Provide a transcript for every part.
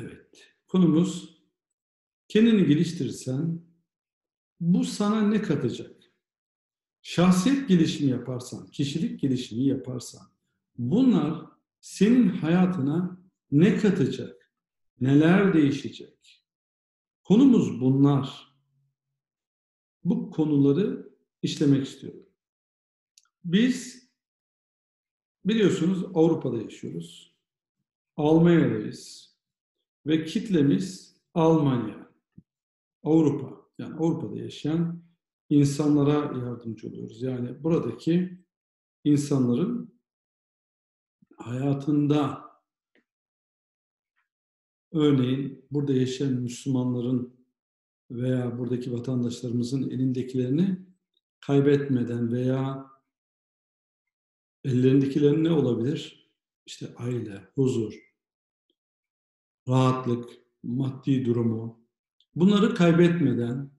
Evet, konumuz kendini geliştirirsen bu sana ne katacak? Şahsiyet gelişimi yaparsan, kişilik gelişimi yaparsan bunlar senin hayatına ne katacak? Neler değişecek? Konumuz bunlar. Bu konuları işlemek istiyorum. Biz biliyorsunuz Avrupa'da yaşıyoruz. Almanya'dayız. Ve kitlemiz Almanya, Avrupa. Yani Avrupa'da yaşayan insanlara yardımcı oluyoruz. Yani buradaki insanların hayatında örneğin burada yaşayan Müslümanların veya buradaki vatandaşlarımızın elindekilerini kaybetmeden veya ellerindekilerin ne olabilir? İşte aile, huzur, rahatlık, maddi durumu, bunları kaybetmeden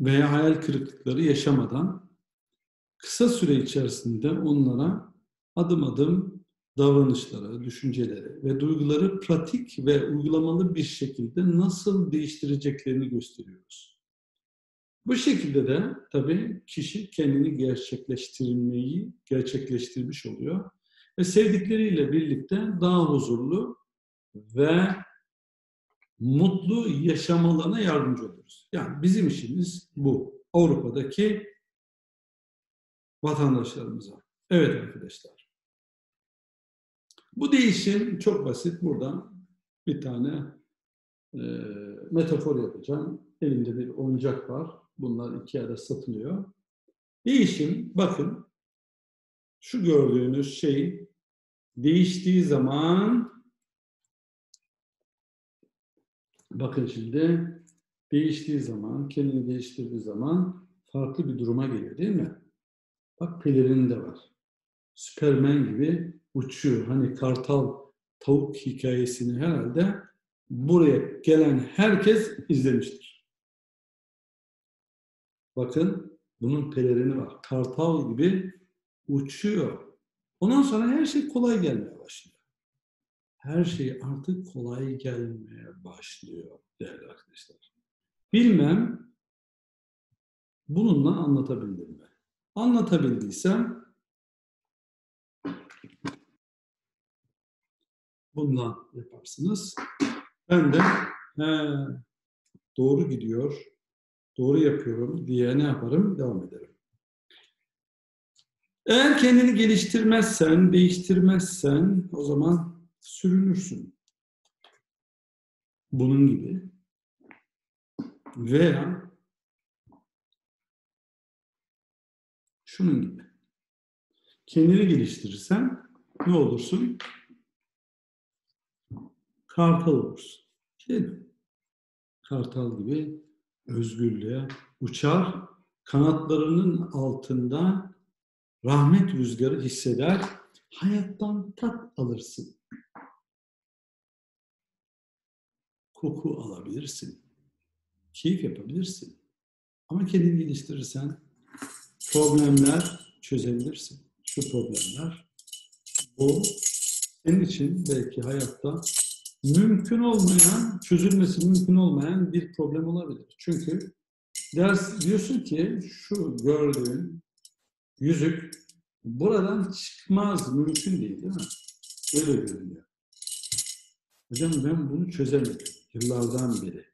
veya hayal kırıklıkları yaşamadan kısa süre içerisinde onlara adım adım davranışları, düşünceleri ve duyguları pratik ve uygulamalı bir şekilde nasıl değiştireceklerini gösteriyoruz. Bu şekilde de tabii kişi kendini gerçekleştirmiş oluyor ve sevdikleriyle birlikte daha huzurlu ve mutlu yaşamalarına yardımcı oluruz. Yani bizim işimiz bu. Avrupa'daki vatandaşlarımıza. Evet arkadaşlar. Bu değişim çok basit. Buradan bir tane metafor yapacağım. Elimde bir oyuncak var. Bunlar Ikea'da satılıyor. Değişim, bakın şu gördüğünüz şey değiştiği zaman bakın şimdi değiştiği zaman, kendini değiştirdiği zaman farklı bir duruma geliyor değil mi? Bak pelerin de var. Süpermen gibi uçuyor. Hani kartal tavuk hikayesini herhalde buraya gelen herkes izlemiştir. Bakın bunun pelerini var. Kartal gibi uçuyor. Ondan sonra her şey kolay gelmeye başlıyor. Her şey artık kolay gelmeye başlıyor değerli arkadaşlar. Bilmem bununla anlatabildim mi? Anlatabildiysem bundan yaparsınız. Ben de doğru gidiyor, doğru yapıyorum diye ne yaparım? Devam ederim. Eğer kendini geliştirmezsen, değiştirmezsen o zaman sürünürsün. Bunun gibi. Veya şunun gibi. Kendini geliştirirsen ne olursun? Kartal olursun. Değil mi? Kartal gibi özgürlüğe uçar, kanatlarının altında rahmet rüzgarı hisseder, hayattan tat alırsın. Koku alabilirsin. Keyif yapabilirsin. Ama kendini geliştirirsen problemler çözebilirsin. Şu problemler. Bu senin için belki hayatta mümkün olmayan, çözülmesi mümkün olmayan bir problem olabilir. Çünkü diyorsun ki şu gördüğün yüzük buradan çıkmaz. Mümkün değil mi? Öyle görünüyor. Hocam ben bunu çözemedim. Yıllardan beri.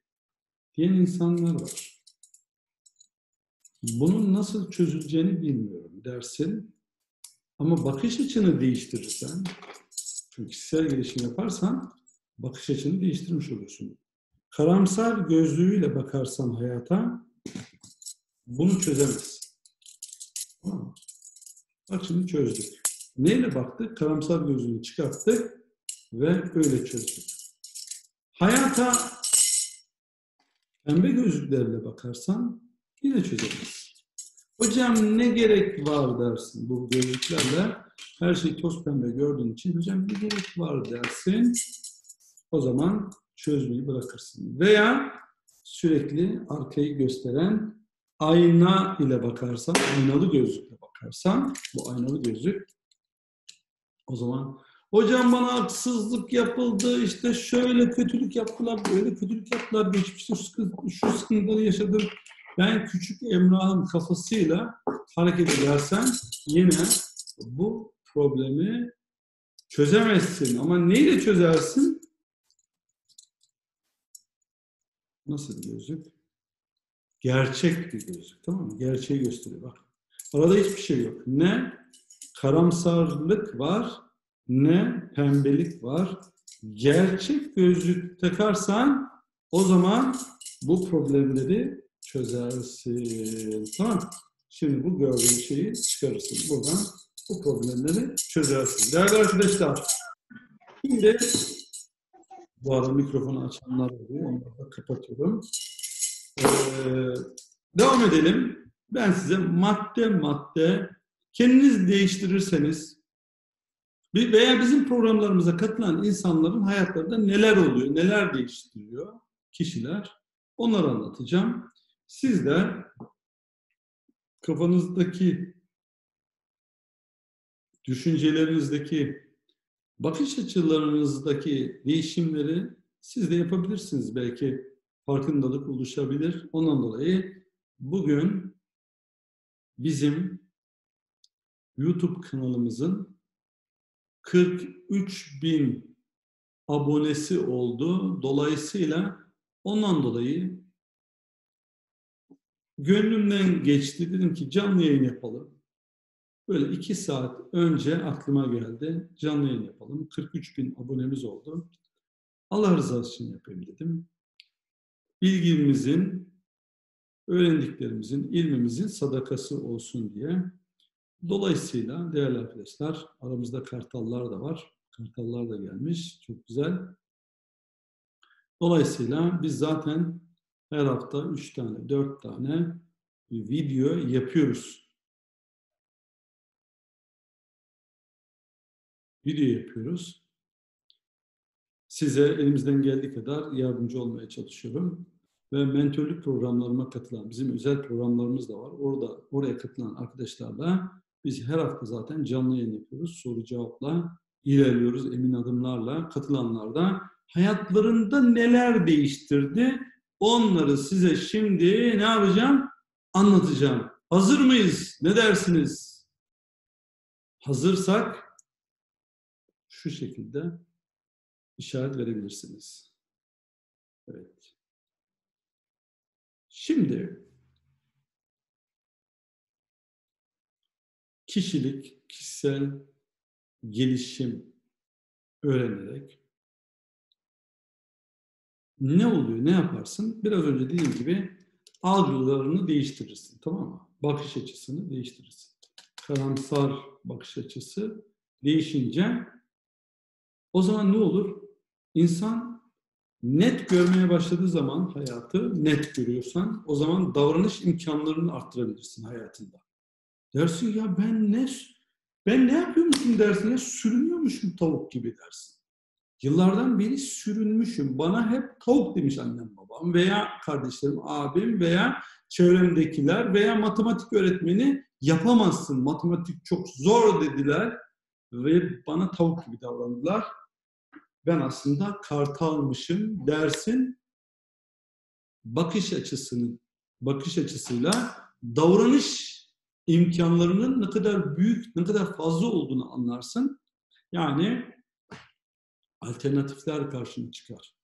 Diyen insanlar var. Bunun nasıl çözüleceğini bilmiyorum dersin. Ama bakış açını değiştirirsen, çünkü kişisel gelişim yaparsan bakış açını değiştirmiş oluyorsun. Karamsar gözlüğüyle bakarsan hayata bunu çözemezsin. Bak şimdi çözdük. Neyle baktık? Karamsar gözlüğünü çıkarttık ve öyle çözdük. Hayata pembe gözlüklerle bakarsan yine çözeriz. Hocam ne gerek var dersin bu gözlüklerle. Her şey toz pembe gördüğün için hocam ne gerek var dersin. O zaman çözmeyi bırakırsın. Veya sürekli arkayı gösteren ayna ile bakarsan, aynalı gözlükle bakarsan bu aynalı gözlük o zaman Hocam bana haksızlık yapıldı, işte şöyle kötülük yaptılar, böyle kötülük yaptılar, geçmişte şu sıkıntıları yaşadım. Ben küçük Emrah'ın kafasıyla hareket edersen yine bu problemi çözemezsin. Ama neyle çözersin? Nasıl gözük? Gerçek bir gözük. Tamam mı? Gerçeği gösteriyor. Bak. Arada hiçbir şey yok. Ne karamsarlık var, ne pembelik var. Gerçek gözlük takarsan o zaman bu problemleri çözersin. Tamam. Şimdi bu gördüğün şeyi çıkarırsın. Buradan bu problemleri çözersin. Değerli arkadaşlar, şimdi bu arada mikrofonu açanlar oluyor. Onları da kapatıyorum. Devam edelim. Ben size madde madde kendiniz değiştirirseniz veya bizim programlarımıza katılan insanların hayatlarında neler oluyor, neler değiştiriyor kişiler, onları anlatacağım. Siz de kafanızdaki, düşüncelerinizdeki, bakış açılarınızdaki değişimleri siz de yapabilirsiniz. Belki farkındalık oluşabilir. Ondan dolayı bugün bizim YouTube kanalımızın 43.000 abonesi oldu. Dolayısıyla ondan dolayı gönlümden geçti. Dedim ki canlı yayın yapalım. Böyle 2 saat önce aklıma geldi. Canlı yayın yapalım. 43.000 abonemiz oldu. Allah rızası için yapayım dedim. Bilgimizin, öğrendiklerimizin, ilmimizin sadakası olsun diye. Dolayısıyla değerli arkadaşlar, aramızda kartallar da var. Kartallar da gelmiş. Çok güzel. Dolayısıyla biz zaten her hafta 3 tane, 4 tane video yapıyoruz. Video yapıyoruz. Size elimizden geldiği kadar yardımcı olmaya çalışıyorum. Ve mentörlük programlarıma katılan, bizim özel programlarımız da var. Oraya katılan arkadaşlarla biz her hafta zaten canlı yayın yapıyoruz. Soru cevapla ilerliyoruz, emin adımlarla. Katılanlar da hayatlarında neler değiştirdi, onları size şimdi ne yapacağım? Anlatacağım. Hazır mıyız? Ne dersiniz? Hazırsak şu şekilde işaret verebilirsiniz. Evet. Şimdi kişilik, kişisel gelişim öğrenerek ne oluyor, ne yaparsın? Biraz önce dediğim gibi algılarını değiştirirsin, tamam mı? Bakış açısını değiştirirsin. Karamsar bakış açısı değişince o zaman ne olur? İnsan net görmeye başladığı zaman hayatı, net görüyorsan o zaman davranış imkanlarını arttırabilirsin hayatında. Dersin ya ben ne yapıyormuşum dersin ya, sürünüyormuşum tavuk gibi dersin. Yıllardan beri sürünmüşüm. Bana hep tavuk demiş annem babam veya kardeşlerim, abim veya çevremdekiler veya matematik öğretmeni, yapamazsın, matematik çok zor dediler ve bana tavuk gibi davrandılar. Ben aslında kartalmışım dersin. Bakış açısıyla davranış imkanlarının ne kadar büyük, ne kadar fazla olduğunu anlarsın. Yani alternatifler karşına çıkar.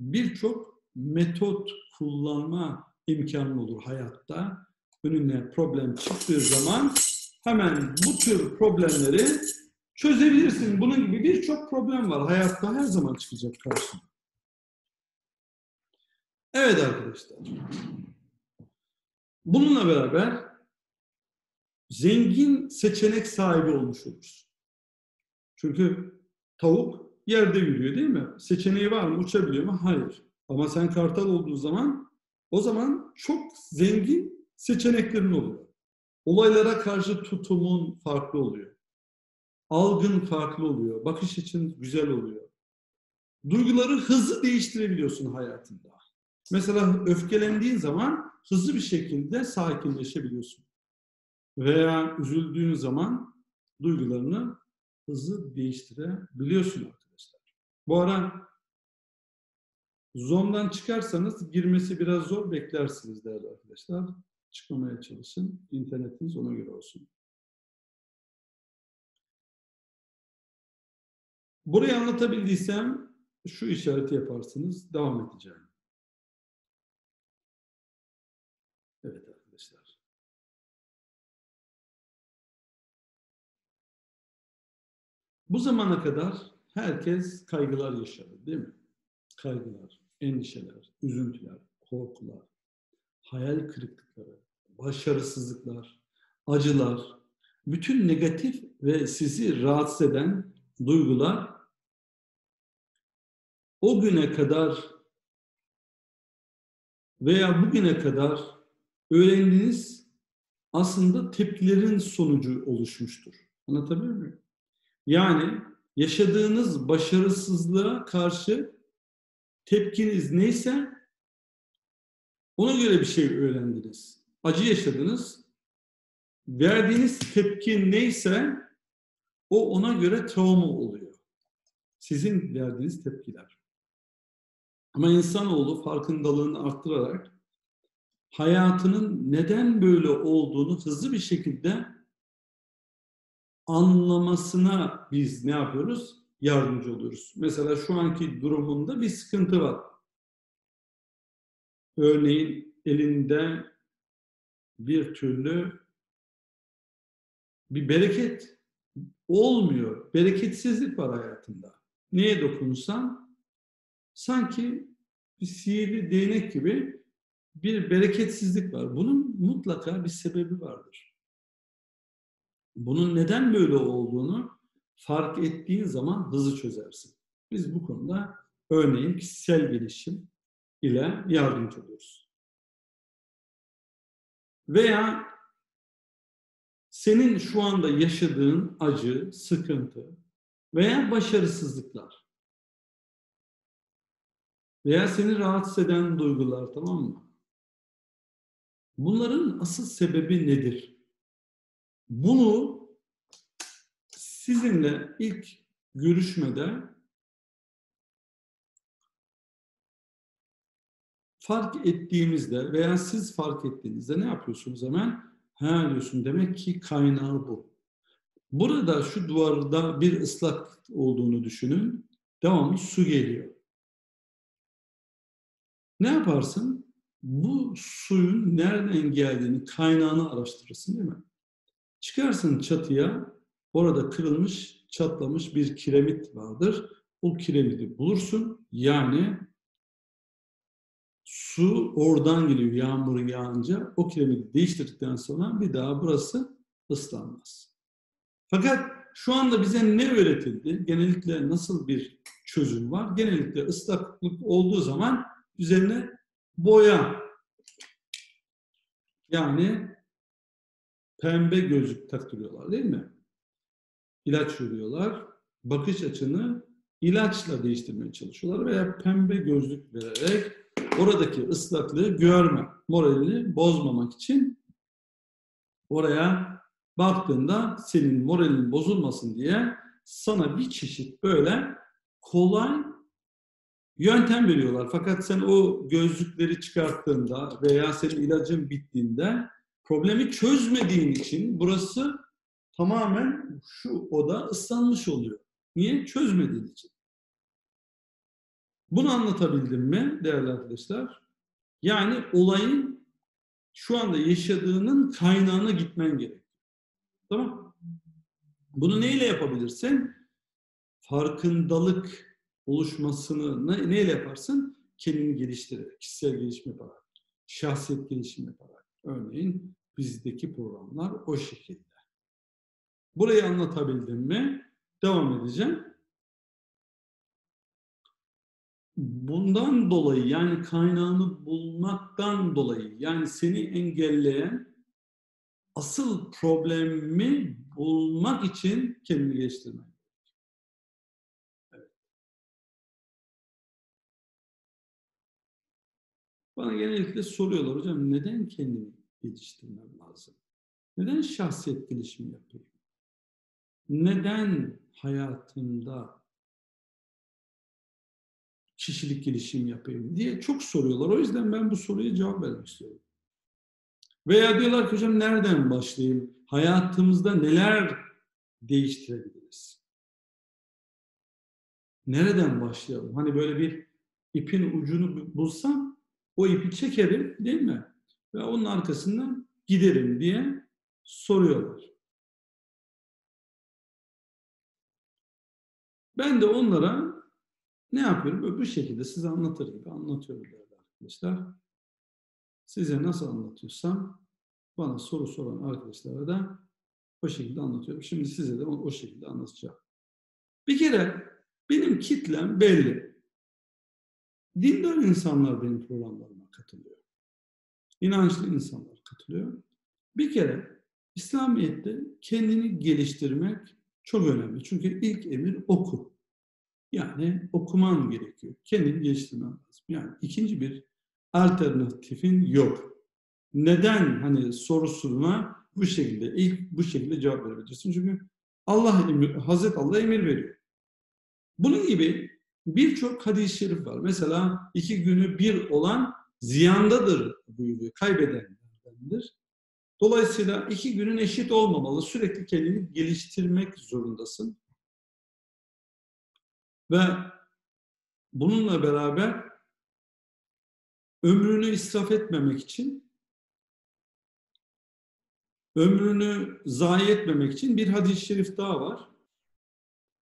Birçok metot kullanma imkanın olur hayatta. Önüne problem çıktığı zaman hemen bu tür problemleri çözebilirsin. Bunun gibi birçok problem var. Hayatta her zaman çıkacak karşına. Evet arkadaşlar. Bununla beraber zengin seçenek sahibi olmuş oluruz. Çünkü tavuk yerde yürüyor değil mi? Seçeneği var mı? Uçabiliyor mu? Hayır. Ama sen kartal olduğun zaman o zaman çok zengin seçeneklerin oluyor. Olaylara karşı tutumun farklı oluyor. Algın farklı oluyor. Bakış için güzel oluyor. Duyguları hızlı değiştirebiliyorsun hayatında. Mesela öfkelendiğin zaman hızlı bir şekilde sakinleşebiliyorsun. Veya üzüldüğün zaman duygularını hızı değiştirebiliyorsun arkadaşlar. Bu ara zoom'dan çıkarsanız girmesi biraz zor, beklersiniz değerli arkadaşlar. Çıkmamaya çalışın. İnternetiniz ona göre olsun. Burayı anlatabildiysem şu işareti yaparsınız. Devam edeceğim. Evet arkadaşlar. Bu zamana kadar herkes kaygılar yaşadı, değil mi? Kaygılar, endişeler, üzüntüler, korkular, hayal kırıklıkları, başarısızlıklar, acılar, bütün negatif ve sizi rahatsız eden duygular o güne kadar veya bugüne kadar öğrendiğiniz aslında tepkilerin sonucu oluşmuştur. Anlatabiliyor muyum? Yani yaşadığınız başarısızlığa karşı tepkiniz neyse ona göre bir şey öğrendiniz. Acı yaşadınız. Verdiğiniz tepki neyse o ona göre travma oluyor. Sizin verdiğiniz tepkiler. Ama insanoğlu farkındalığını arttırarak hayatının neden böyle olduğunu hızlı bir şekilde anlamasına biz ne yapıyoruz? Yardımcı oluyoruz. Mesela şu anki durumunda bir sıkıntı var. Örneğin elinde bir türlü bir bereket olmuyor. Bereketsizlik var hayatında. Neye dokunursan sanki bir sihirli değnek gibi bir bereketsizlik var. Bunun mutlaka bir sebebi vardır. Bunun neden böyle olduğunu fark ettiğin zaman hızlı çözersin. Biz bu konuda örneğin kişisel gelişim ile yardımcı oluyoruz. Veya senin şu anda yaşadığın acı, sıkıntı veya başarısızlıklar veya seni rahatsız eden duygular, tamam mı? Bunların asıl sebebi nedir? Bunu sizinle ilk görüşmede fark ettiğimizde veya siz fark ettiğinizde ne yapıyorsunuz hemen? Ha diyorsun, demek ki kaynağı bu. Burada şu duvarda bir ıslak olduğunu düşünün. Devamlı su geliyor. Ne yaparsın? Bu suyun nereden geldiğini, kaynağını araştırırsın, değil mi? Çıkarsın çatıya. Orada kırılmış, çatlamış bir kiremit vardır. O kiremidi bulursun. Yani su oradan geliyor yağmur yağınca. O kiremidi değiştirdikten sonra bir daha burası ıslanmaz. Fakat şu anda bize ne öğretildi? Genellikle nasıl bir çözüm var? Genellikle ıslaklık olduğu zaman üzerine boya, yani pembe gözlük taktırıyorlar, değil mi? İlaç yürüyorlar. Bakış açını ilaçla değiştirmeye çalışıyorlar veya pembe gözlük vererek oradaki ıslaklığı görme, moralini bozmamak için oraya baktığında senin moralin bozulmasın diye sana bir çeşit böyle kolay yöntem veriyorlar. Fakat sen o gözlükleri çıkarttığında veya senin ilacın bittiğinde problemi çözmediğin için burası tamamen şu oda ıslanmış oluyor. Niye? Çözmediğin için. Bunu anlatabildim mi değerli arkadaşlar? Yani olayın şu anda yaşadığının kaynağına gitmen gerek. Tamam? Bunu neyle yapabilirsin? Farkındalık oluşmasını neyle yaparsın? Kendini geliştirerek, kişisel gelişim yaparak, şahsiyet gelişimi yaparak. Örneğin bizdeki programlar o şekilde. Burayı anlatabildim mi? Devam edeceğim. Bundan dolayı, yani kaynağını bulmaktan dolayı, yani seni engelleyen asıl problemi bulmak için kendini geliştirmek. Evet. Bana genellikle soruyorlar, hocam neden kendini geliştirmem lazım? Neden şahsiyet gelişimi yapayım? neden hayatımda kişilik gelişim yapayım diye çok soruyorlar. O yüzden ben bu soruya cevap vermek istiyorum. Veya diyorlar ki hocam nereden başlayayım? Hayatımızda neler değiştirebiliriz? Nereden başlayalım? Hani böyle bir ipin ucunu bulsam o ipi çekerim değil mi? Ve onun arkasından giderim diye soruyorlar. Ben de onlara ne yapıyorum? Böyle bu şekilde size anlatır gibi anlatıyorum arkadaşlar. Size nasıl anlatıyorsam bana soru soran arkadaşlara da o şekilde anlatıyorum. Şimdi size de o şekilde anlatacağım. Bir kere benim kitlem belli. Dindar insanlar benim programlarıma katılıyor. İnançlı insanlar katılıyor. Bir kere İslamiyet'te kendini geliştirmek çok önemli. Çünkü ilk emir oku. Yani okuman gerekiyor. Kendini geliştirmen lazım. Yani ikinci bir alternatifin yok. Neden hani sorusuna bu şekilde ilk bu şekilde cevap verebilirsin? Çünkü Hazreti Allah emir veriyor. Bunun gibi birçok hadis-i şerif var. Mesela iki günü bir olan ziyandadır buyuruyor. Kaybedenlerdendir. Dolayısıyla iki günün eşit olmamalı. Sürekli kendini geliştirmek zorundasın. Ve bununla beraber ömrünü israf etmemek için, ömrünü zayi etmemek için bir hadis-i şerif daha var.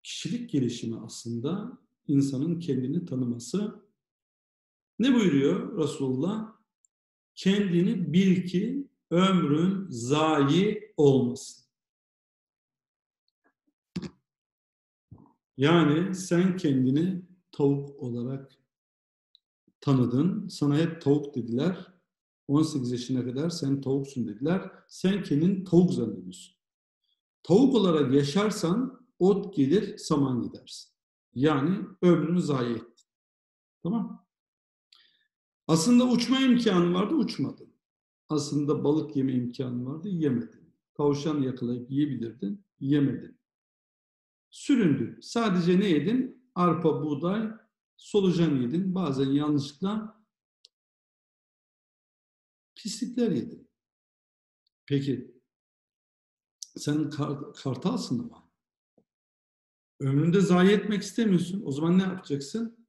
Kişilik gelişimi aslında insanın kendini tanıması. Ne buyuruyor Resulullah? Kendini bil ki ömrün zayi olmasın. Yani sen kendini tavuk olarak tanıdın. Sana hep tavuk dediler. 18 yaşına kadar sen tavuksun dediler. Sen kendini tavuk zannediyorsun. Tavuk olarak yaşarsan ot gelir, saman gidersin. Yani ömrünü zayi ettin. Tamam. Aslında uçma imkanı vardı, uçmadın. Aslında balık yeme imkanı vardı, yemedin. Tavşan yakalayıp yiyebilirdin, yemedin. Süründün. Sadece ne yedin? Arpa, buğday, solucan yedin. Bazen yanlışlıkla pislikler yedin. Peki, sen kartalsın ama ömründe zayi etmek istemiyorsun. O zaman ne yapacaksın?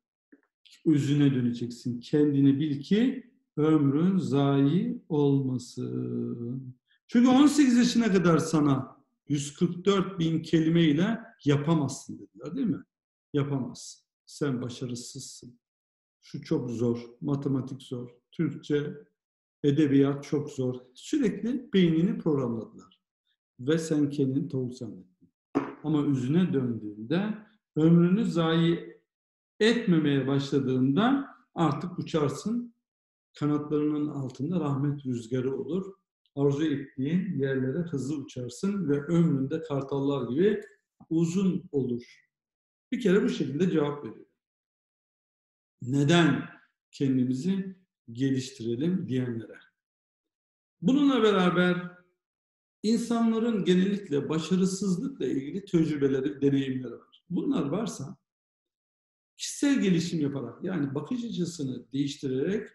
Özüne döneceksin. Kendini bil ki ömrün zayi olmasın. Çünkü 18 yaşına kadar sana 144.000 kelimeyle yapamazsın dediler değil mi? Yapamazsın. Sen başarısızsın. Şu çok zor. Matematik zor. Türkçe, edebiyat çok zor. Sürekli beynini programladılar. Ve sen kendini tavuk zannettin. Ama üzüne döndüğünde ömrünü zayi etmemeye başladığında artık uçarsın. Kanatlarının altında rahmet rüzgarı olur. Arzu ettiğin yerlere hızlı uçarsın ve ömründe kartallar gibi uzun olur. Bir kere bu şekilde cevap veriyor. Neden kendimizi geliştirelim diyenlere. Bununla beraber insanların genellikle başarısızlıkla ilgili tecrübeleri, deneyimleri var. Bunlar varsa kişisel gelişim yaparak yani bakış açısını değiştirerek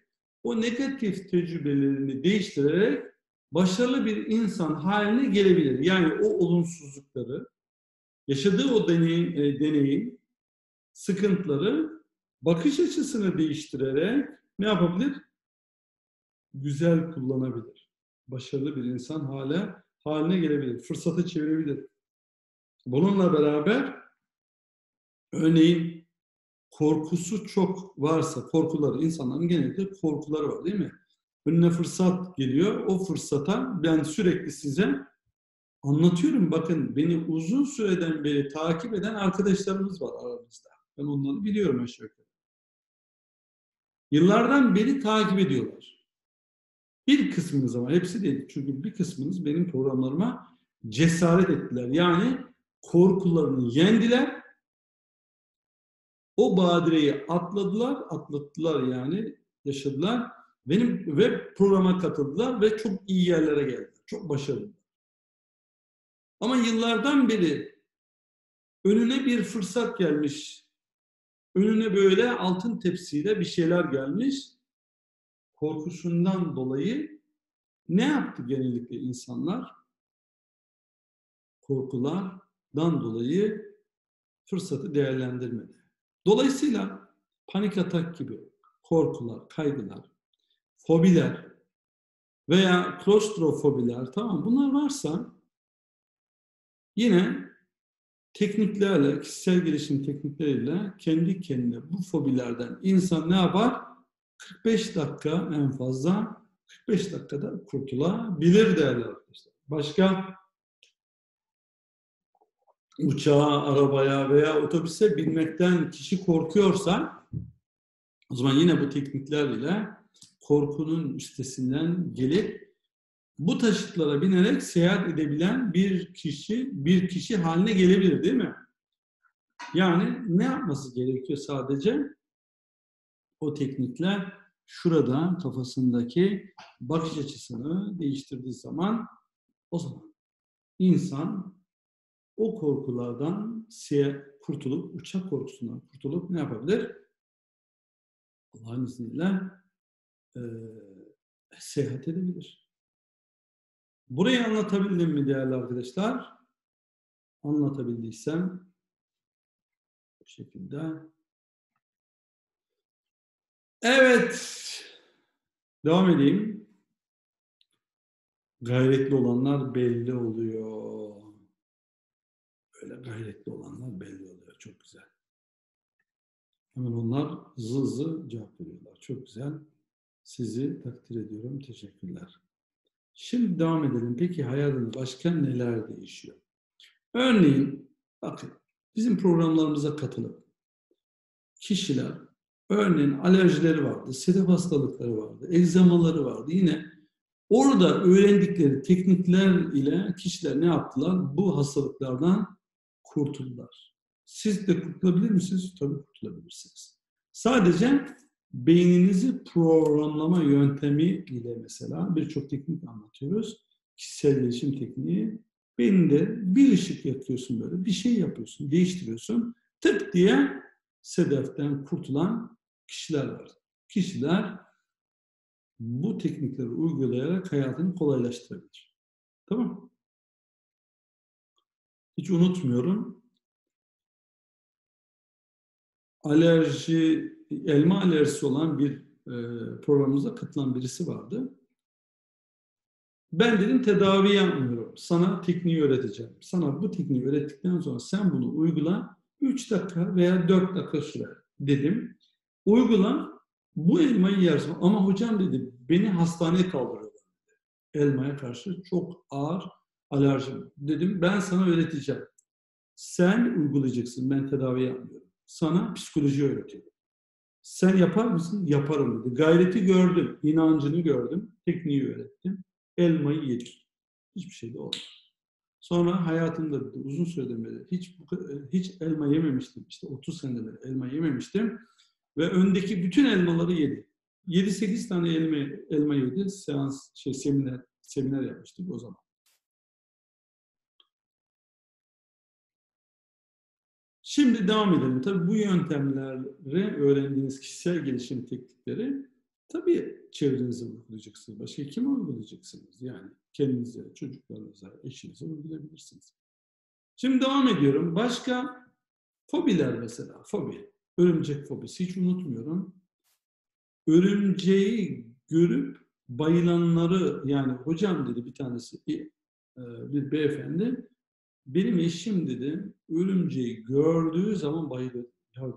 o negatif tecrübelerini değiştirerek başarılı bir insan haline gelebilir. Yani o olumsuzlukları, yaşadığı o deneyim, sıkıntıları, bakış açısını değiştirerek ne yapabilir? Güzel kullanabilir. Başarılı bir insan haline gelebilir. Fırsatı çevirebilir. Bununla beraber örneğin korkusu çok varsa, insanların genellikle korkuları var değil mi? Önüne fırsat geliyor. O fırsata ben sürekli size anlatıyorum. Bakın beni uzun süreden beri takip eden arkadaşlarımız var aramızda. Ben onları biliyorum aşağı yukarı. Yıllardan beri takip ediyorlar. Bir kısmınız ama hepsi değil. Çünkü bir kısmınız benim programlarıma cesaret ettiler. Yani korkularını yendiler. O badireyi atlattılar yani yaşadılar. Benim web programa katıldılar ve çok iyi yerlere geldiler. Çok başarılı. Ama yıllardan beri önüne bir fırsat gelmiş. Önüne böyle altın tepsiyle bir şeyler gelmiş. Korkusundan dolayı ne yaptı genellikle insanlar? Korkulardan dolayı fırsatı değerlendirmedi. Dolayısıyla panik atak gibi korkular, kaygılar, fobiler veya klostrofobiler, tamam, bunlar varsa yine tekniklerle, kişisel gelişim teknikleriyle kendi kendine bu fobilerden insan ne yapar? 45 dakika, en fazla 45 dakikada kurtulabilir değerli arkadaşlar. Başka uçağa, arabaya veya otobüse binmekten kişi korkuyorsa, o zaman yine bu teknikler ile korkunun üstesinden gelip bu taşıtlara binerek seyahat edebilen bir kişi haline gelebilir, değil mi? Yani ne yapması gerekiyor sadece? O teknikler şurada kafasındaki bakış açısını değiştirdiği zaman, o zaman insan o korkulardan kurtulup, uçak korkusundan kurtulup ne yapabilir? Allah'ın izniyle seyahat edebilir. Burayı anlatabildim mi değerli arkadaşlar? Anlatabildiysem bu şekilde. Evet. Devam edeyim. Gayretli olanlar belli oluyor. Böyle gayretli olanlar belli oluyor. Çok güzel. Hemen onlar hızlı cevap veriyorlar. Çok güzel. Sizi takdir ediyorum. Teşekkürler. Şimdi devam edelim. Peki hayatında başka neler değişiyor? Örneğin bakın, bizim programlarımıza katılıp kişiler, örneğin alerjileri vardı, sedef hastalıkları vardı, egzamaları vardı. Yine orada öğrendikleri teknikler ile kişiler ne yaptılar? Bu hastalıklardan kurtuldular. Siz de kurtulabilir misiniz? Tabii kurtulabilirsiniz. Sadece beyninizi programlama yöntemi ile mesela birçok teknik anlatıyoruz. Kişisel gelişim tekniği. Beyninde bir ışık yakıyorsun böyle, bir şey yapıyorsun, değiştiriyorsun. Tık diye sedeften kurtulan kişiler var. Kişiler bu teknikleri uygulayarak hayatını kolaylaştırabilir. Tamam? Hiç unutmuyorum. Alerji, elma alerjisi olan bir programımıza katılan birisi vardı. Ben dedim tedavi yapmıyorum. Sana tekniği öğreteceğim. Sana bu tekniği öğrettikten sonra sen bunu uygula. 3 dakika veya 4 dakika sürer dedim. Uygula, bu elmayı yersin. Ama hocam dedi, beni hastaneye kaldırıyor. Elmaya karşı çok ağır alerjim. Dedim ben sana öğreteceğim. Sen uygulayacaksın, ben tedavi yapmıyorum. Sana psikoloji öğretiyorum. Sen yapar mısın? Yaparım dedi. Gayreti gördüm, inancını gördüm, tekniği öğrettim. Elmayı yedim. Hiçbir şey de olmadı. Sonra hayatımda dedi, uzun süredir beri hiç elma yememiştim. İşte 30 senedir beri elma yememiştim. Ve öndeki bütün elmaları yedi. 7-8 tane elma yedi. Seminer yapmıştık o zaman. Şimdi devam edelim. Tabii bu yöntemleri öğrendiğiniz kişisel gelişim teknikleri tabii çevrenize uygulayacaksınız. Başka kime uygulayacaksınız? Yani kendinize, çocuklarınıza, eşinize uygulayabilirsiniz. Şimdi devam ediyorum. Başka fobiler mesela. Fobi. Örümcek fobisi. Hiç unutmuyorum. Örümceği görüp bayılanları, yani hocam dedi bir tanesi, bir beyefendi, benim eşim dedi örümceği gördüğü zaman bayılır. Ya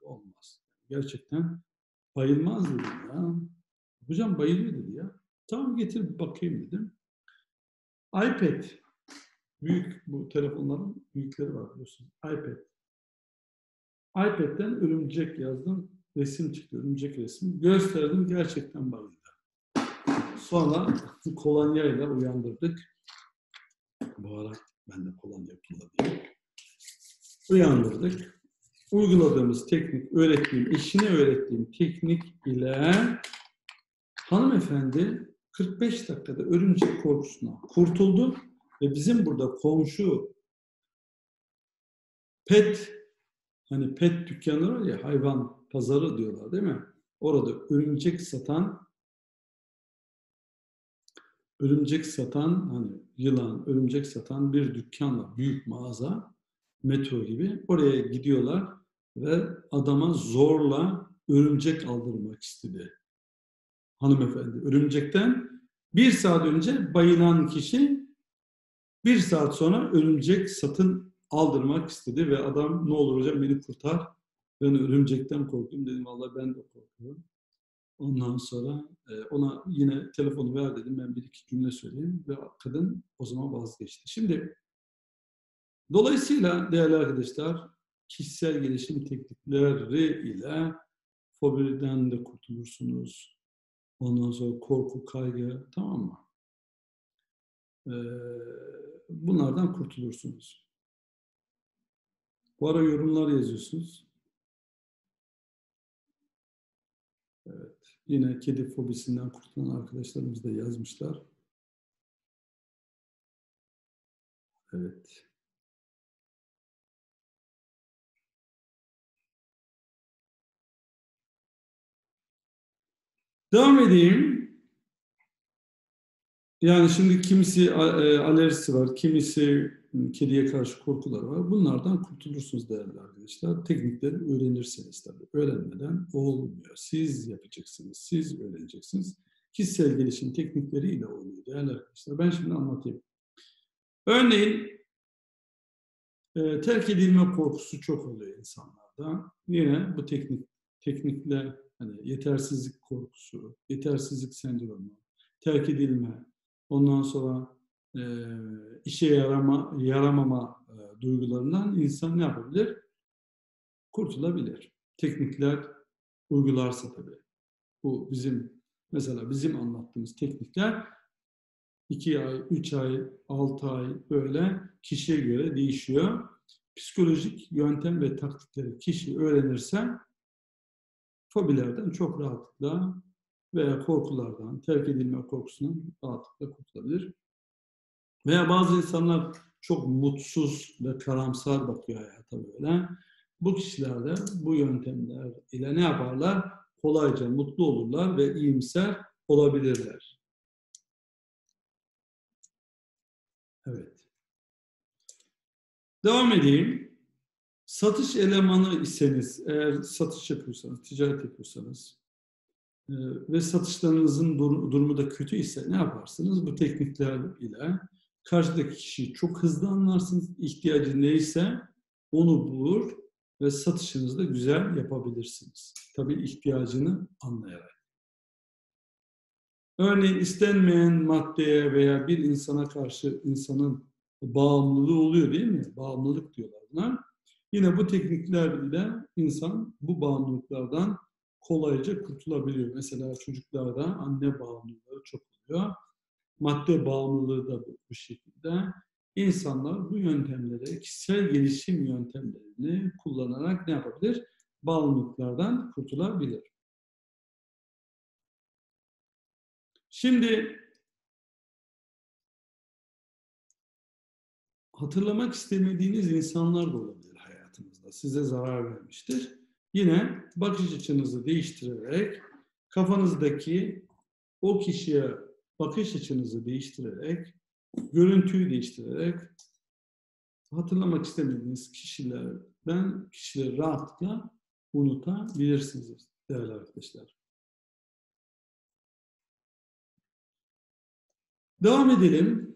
olmaz. Gerçekten bayılmaz dedim ya. Hocam bayılıyor dedi ya. Tamam getir bakayım dedim. iPad. Büyük bu telefonların büyükleri var biliyorsun. iPad. iPad'den örümcek yazdım. Resim çıktı. Örümcek resmi. Gösterdim. Gerçekten bayıldı. Sonra kolonyayla uyandırdık. Bu ara ben de kolonya kullanıyorum. Uyandırdık. Uyguladığımız teknik, eşine öğrettiğim teknik ile hanımefendi 45 dakikada örümcek korkusuna kurtuldu ve bizim burada komşu pet, hani pet dükkanı var ya, hayvan pazarı diyorlar değil mi? Orada örümcek satan hani yılan, örümcek satan bir dükkanla, büyük mağaza, Metro gibi, oraya gidiyorlar ve adama zorla örümcek aldırmak istedi. Hanımefendi örümcekten bir saat önce bayılan kişi bir saat sonra örümcek satın aldırmak istedi ve adam ne olur hocam beni kurtar, ben örümcekten korktum, dedim vallahi ben de korkuyorum. Ondan sonra ona yine telefonu ver dedim, ben bir iki cümle söyleyeyim ve kadın o zaman vazgeçti. Şimdi dolayısıyla değerli arkadaşlar, kişisel gelişim teknikleri ile fobiden de kurtulursunuz. Ondan sonra korku, kaygı, tamam mı? Bunlardan kurtulursunuz. Bu ara yorumlar yazıyorsunuz. Evet, yine kedi fobisinden kurtulan arkadaşlarımız da yazmışlar. Evet. Devam edeyim. Yani şimdi kimisi alerjisi var, kimisi kediye karşı korkular var. Bunlardan kurtulursunuz değerli arkadaşlar. Teknikleri öğrenirsiniz tabii. Öğrenmeden olmuyor. Siz yapacaksınız, siz öğreneceksiniz. Kişisel gelişim teknikleriyle oluyor değerli arkadaşlar. Ben şimdi anlatayım. Örneğin terk edilme korkusu çok oluyor insanlarda. Yine bu teknikler, hani yetersizlik korkusu, yetersizlik sendromu, terk edilme, ondan sonra işe yaramama duygularından insan ne yapabilir? Kurtulabilir. Teknikler uygularsa tabii. Bu mesela bizim anlattığımız teknikler 2 ay, 3 ay, 6 ay böyle kişiye göre değişiyor. Psikolojik yöntem ve taktikleri kişi öğrenirse fobilerden çok rahatlıkla veya korkulardan, terk edilme korkusundan rahatlıkla kurtulabilir. Veya bazı insanlar çok mutsuz ve karamsar bakıyor hayata böyle. Bu kişiler de bu yöntemler ile ne yaparlar? Kolayca mutlu olurlar ve iyimser olabilirler. Evet. Devam edeyim. Satış elemanı iseniz, eğer satış yapıyorsanız, ticaret yapıyorsanız ve satışlarınızın durumu da kötü ise ne yaparsınız? Bu teknikler ile karşıdaki kişiyi çok hızlı anlarsınız. İhtiyacı neyse onu bulur ve satışınızı da güzel yapabilirsiniz. Tabii ihtiyacını anlayarak. Örneğin istenmeyen maddeye veya bir insana karşı insanın bağımlılığı oluyor değil mi? Bağımlılık diyorlar buna. Yine bu tekniklerle insan bu bağımlılıklardan kolayca kurtulabiliyor. Mesela çocuklarda anne bağımlılığı çok oluyor. Madde bağımlılığı da bu şekilde. İnsanlar bu yöntemleri, kişisel gelişim yöntemlerini kullanarak ne yapabilir? Bağımlılıklardan kurtulabilir. Şimdi hatırlamak istemediğiniz insanlar da olabilir. Size zarar vermiştir. Yine bakış açınızı değiştirerek, kafanızdaki o kişiye bakış açınızı değiştirerek, görüntüyü değiştirerek hatırlamak istemediğiniz kişileri rahatlıkla unutabilirsiniz değerli arkadaşlar. Devam edelim.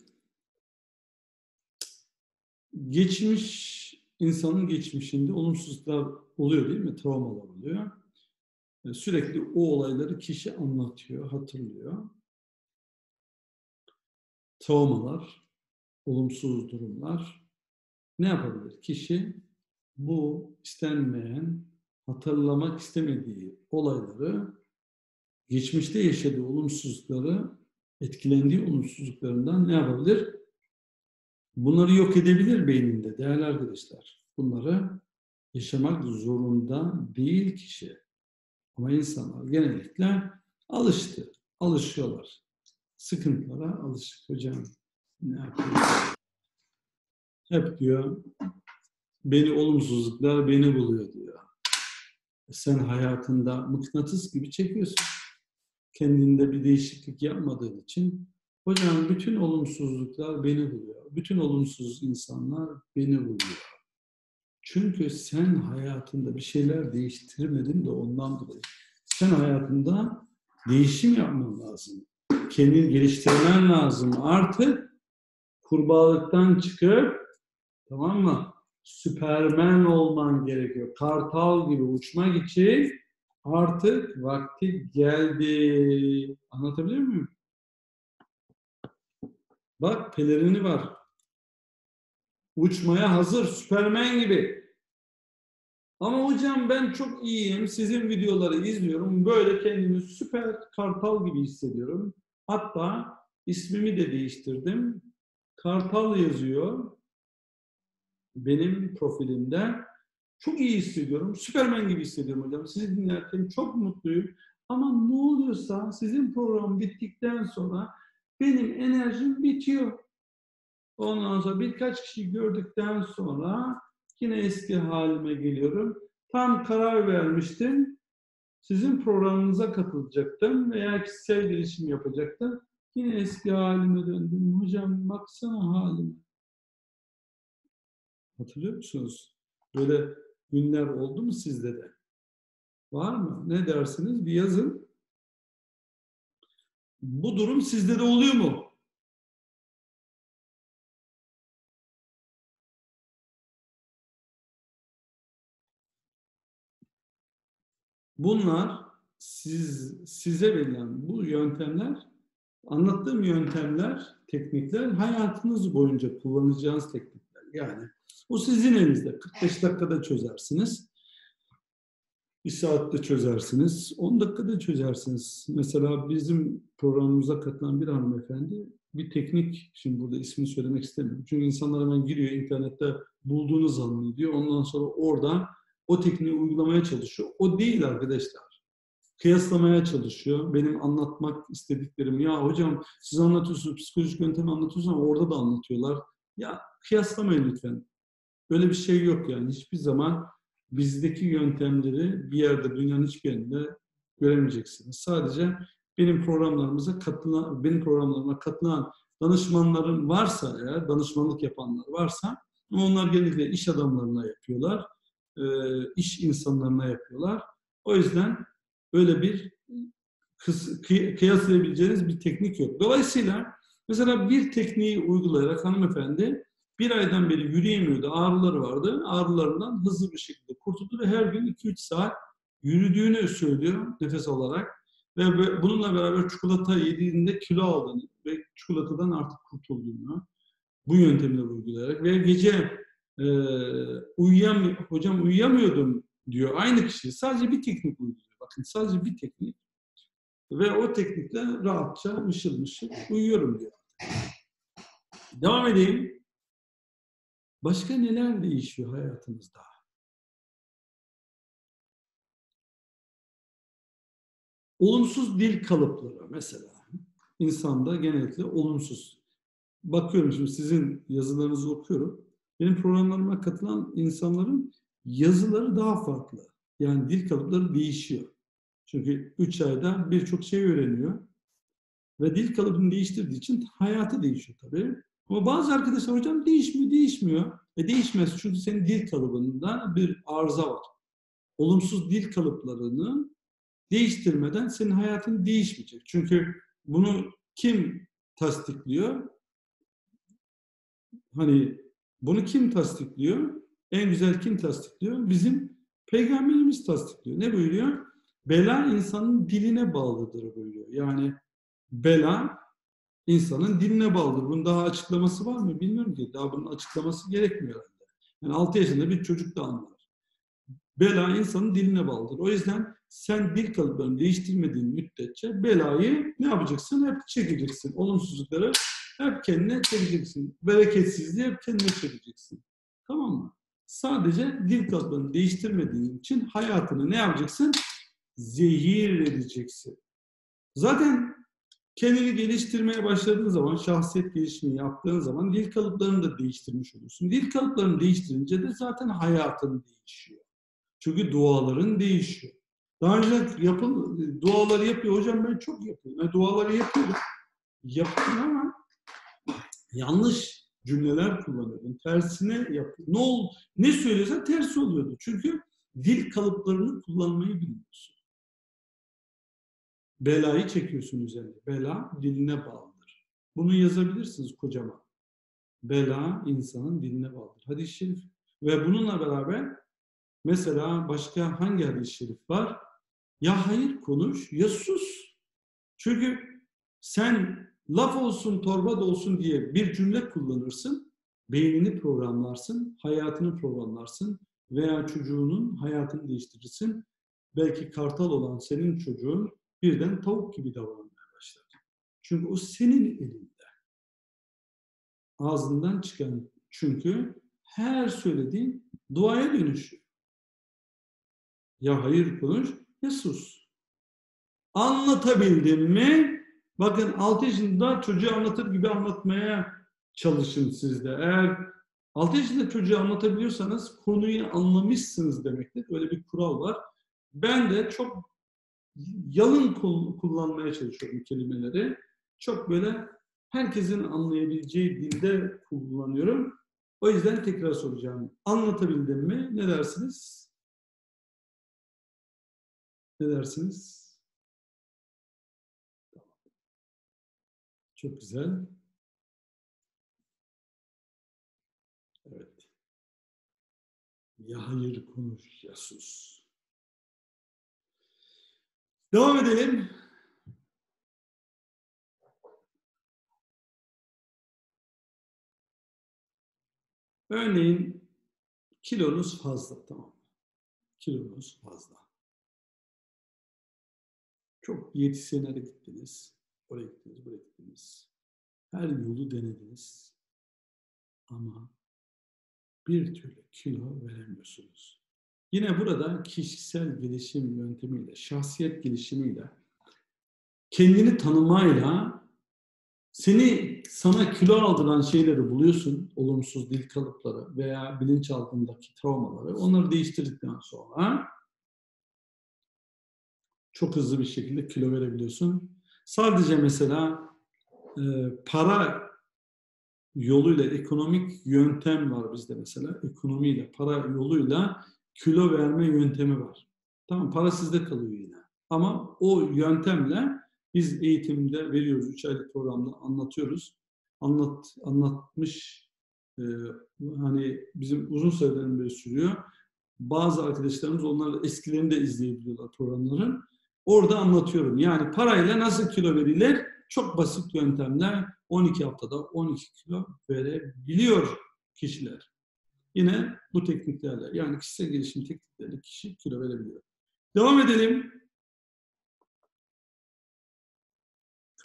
İnsanın geçmişinde olumsuzluklar oluyor değil mi? Travmalar oluyor. Sürekli o olayları kişi anlatıyor, hatırlıyor. Travmalar, olumsuz durumlar. Ne yapabilir? Kişi bu istenmeyen, hatırlamak istemediği olayları, geçmişte yaşadığı olumsuzlukları, etkilendiği olumsuzluklarından ne yapabilir? Bunları yok edebilir beyninde değerli arkadaşlar. Bunları yaşamak zorunda değil kişi. Ama insanlar genellikle alışıyorlar. Sıkıntılara alışık hocam. Ne yapayım? Hep diyor beni olumsuzluklar beni buluyor diyor. Sen hayatında mıknatıs gibi çekiyorsun. Kendinde bir değişiklik yapmadığın için hocam bütün olumsuzluklar beni buluyor. Bütün olumsuz insanlar beni buluyor. Çünkü sen hayatında bir şeyler değiştirmedin de ondan dolayı. Sen hayatında değişim yapman lazım. Kendini geliştirmen lazım. Artık kurbağalıktan çıkıp, tamam mı? Süpermen olman gerekiyor. Kartal gibi uçmak için artık vakti geldi. Anlatabiliyor muyum? Bak pelerini var. Uçmaya hazır. Süpermen gibi. Ama hocam ben çok iyiyim. Sizin videoları izliyorum. Böyle kendimi süper kartal gibi hissediyorum. Hatta ismimi de değiştirdim. Kartal yazıyor. Benim profilimde çok iyi hissediyorum. Süpermen gibi hissediyorum hocam. Sizi dinlerken çok mutluyum. Ama ne oluyorsa sizin program bittikten sonra benim enerjim bitiyor. Ondan sonra birkaç kişi gördükten sonra yine eski halime geliyorum. Tam karar vermiştim. Sizin programınıza katılacaktım veya kişisel gelişim yapacaktım. Yine eski halime döndüm. Hocam baksana halime. Hatırlıyor musunuz? Böyle günler oldu mu sizde de? Var mı? Ne dersiniz? Bir yazın. Bu durum sizde de oluyor mu? Bunlar size verilen bu yöntemler, anlattığım yöntemler, teknikler hayatınız boyunca kullanacağınız teknikler. Yani bu sizin elinizde. 45 dakikada çözersiniz. Bir saatte çözersiniz. 10 dakikada çözersiniz. Mesela bizim programımıza katılan bir hanımefendi bir teknik, şimdi burada ismini söylemek istemiyorum. Çünkü insanlar hemen giriyor internette bulduğunu zannediyor. Ondan sonra oradan o tekniği uygulamaya çalışıyor. O değil arkadaşlar. Kıyaslamaya çalışıyor. Benim anlatmak istediklerim. Ya hocam siz anlatıyorsunuz, psikolojik yöntemi anlatıyorsunuz ama orada da anlatıyorlar. Ya kıyaslamayın lütfen. Böyle bir şey yok yani. Hiçbir zaman bizdeki yöntemleri bir yerde, dünyanın hiçbir yerinde göremeyeceksiniz. Sadece benim programlarıma katılan danışmanların varsa eğer, danışmanlık yapanlar varsa, onlar genellikle iş adamlarına yapıyorlar. İş insanlarına yapıyorlar. O yüzden öyle bir kıyaslayabileceğiniz bir teknik yok. Dolayısıyla mesela bir tekniği uygulayarak hanımefendi bir aydan beri yürüyemiyordu. Ağrıları vardı. Ağrılarından hızlı bir şekilde kurtuldu ve her gün 2-3 saat yürüdüğünü söylüyor nefes olarak. Ve bununla beraber çikolata yediğinde kilo aldığını ve çikolatadan artık kurtulduğunu bu yöntemleri uygulayarak ve gece hocam uyuyamıyordum diyor aynı kişi. Sadece bir teknik uyguluyor. Bakın sadece bir teknik. Ve o teknikle rahatça mışıl mışıl uyuyorum diyor. Devam edeyim. Başka neler değişiyor hayatımızda? Olumsuz dil kalıpları mesela. İnsanda genellikle olumsuz. Bakıyorum şimdi sizin yazılarınızı okuyorum. Benim programlarıma katılan insanların yazıları daha farklı. Yani dil kalıpları değişiyor. Çünkü 3 ayda birçok şey öğreniyor. Ve dil kalıbını değiştirdiği için hayatı değişiyor tabii. Ama bazı arkadaşlar hocam değişmiyor, değişmiyor. Değişmez çünkü senin dil kalıbında bir arıza var. Olumsuz dil kalıplarını değiştirmeden senin hayatın değişmeyecek. Çünkü bunu kim tasdikliyor? Hani bunu kim tasdikliyor? En güzel kim tasdikliyor? Bizim peygamberimiz tasdikliyor. Ne buyuruyor? Bela insanın diline bağlıdır buyuruyor. Yani bela insanın diline bağlıdır. Bunun daha açıklaması var mı? Bilmiyorum ki. Daha bunun açıklaması gerekmiyor herhalde. Yani 6 yaşında bir çocuk da anlar. Bela insanın diline bağlıdır. O yüzden sen dil kalıplarını değiştirmediğin müddetçe belayı ne yapacaksın? Hep çekeceksin. Olumsuzlukları hep kendine çekeceksin. Bereketsizliği hep kendine çekeceksin. Tamam mı? Sadece dil kalıplarını değiştirmediğin için hayatını ne yapacaksın? Zehir edeceksin. Zaten Kendini geliştirmeye başladığın zaman, şahsiyet gelişimi yaptığın zaman dil kalıplarını da değiştirmiş olursun. Dil kalıplarını değiştirince de zaten hayatın değişiyor. Çünkü duaların değişiyor. Daha önce duaları yapıyor. Hocam ben çok yapıyorum. Yani duaları yapıyorum. Yapıyorum ama yanlış cümleler kullanıyordum. Tersine yapıyordum. Ne söylüyorsan tersi oluyordu. Çünkü dil kalıplarını kullanmayı bilmiyorsun. Belayı çekiyorsun üzerine. Bela diline bağlıdır. Bunu yazabilirsiniz kocaman. Bela insanın diline bağlıdır. Hadis-i şerif. Ve bununla beraber mesela başka hangi hadis-i şerif var? Ya hayır konuş ya sus. Çünkü sen laf olsun torba da olsun diye bir cümle kullanırsın. Beynini programlarsın. Hayatını programlarsın. Veya çocuğunun hayatını değiştirirsin. Belki kartal olan senin çocuğun birden tavuk gibi davranmaya başlar. Çünkü o senin elinde. Ağzından çıkan, çünkü her söylediğin duaya dönüşüyor. Ya hayır konuş ya sus. Anlatabildim mi? Bakın 6 yaşında çocuğu anlatır gibi anlatmaya çalışın siz de. Eğer 6 yaşında çocuğu anlatabiliyorsanız konuyu anlamışsınız demektir. Öyle bir kural var. Ben de çok yalın kullanmaya çalışıyorum kelimeleri. Çok böyle herkesin anlayabileceği dilde kullanıyorum. O yüzden tekrar soracağım. Anlatabildim mi? Ne dersiniz? Ne dersiniz? Çok güzel. Evet. Ya hayır konuş ya sus. Devam edelim. Örneğin kilonuz fazla, tamam mı? Kilonuz fazla. Çok diyetisyenlere gittiniz. Oraya gittiniz, buraya gittiniz. Her yolu denediniz. Ama bir türlü kilo veremiyorsunuz. Yine burada kişisel gelişim yöntemiyle, şahsiyet gelişimiyle, kendini tanımayla sana kilo aldıran şeyleri buluyorsun, olumsuz dil kalıpları veya bilinçaltındaki travmaları, onları değiştirdikten sonra çok hızlı bir şekilde kilo verebiliyorsun. Sadece mesela para yoluyla, ekonomik yöntem var bizde mesela, ekonomiyle, para yoluyla kilo verme yöntemi var. Tamam, para sizde kalıyor yine. Ama o yöntemle biz eğitimde veriyoruz. 3 aylık programda anlatıyoruz. Anlatmış hani bizim uzun süreden beri sürüyor. Bazı arkadaşlarımız onların eskilerini de izleyebiliyorlar programların. Orada anlatıyorum. Yani parayla nasıl kilo verilir? Çok basit yöntemler. 12 haftada 12 kilo verebiliyor kişiler. Yine bu tekniklerle, yani kişisel gelişim teknikleriyle kişi kilo verebiliyor. Devam edelim.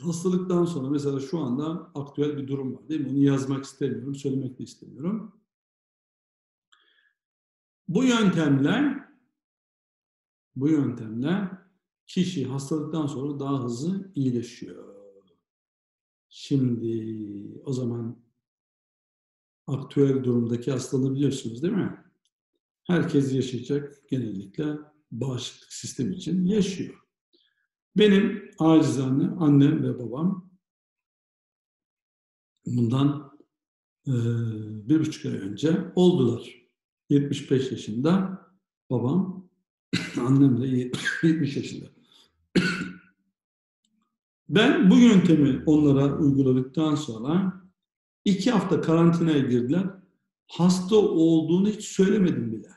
Hastalıktan sonra mesela şu anda aktüel bir durum var değil mi? Onu yazmak istemiyorum, söylemek de istemiyorum. Bu yöntemler kişi hastalıktan sonra daha hızlı iyileşiyor. Şimdi o zaman aktüel durumdaki hastalığı biliyorsunuz değil mi? Herkes yaşayacak, genellikle bağışıklık sistemi için yaşıyor. Benim acizane annem ve babam bundan 1,5 ay önce oldular. 75 yaşında babam, annem de 70 yaşında. Ben bu yöntemi onlara uyguladıktan sonra 2 hafta karantinaya girdiler. Hasta olduğunu hiç söylemedim bile.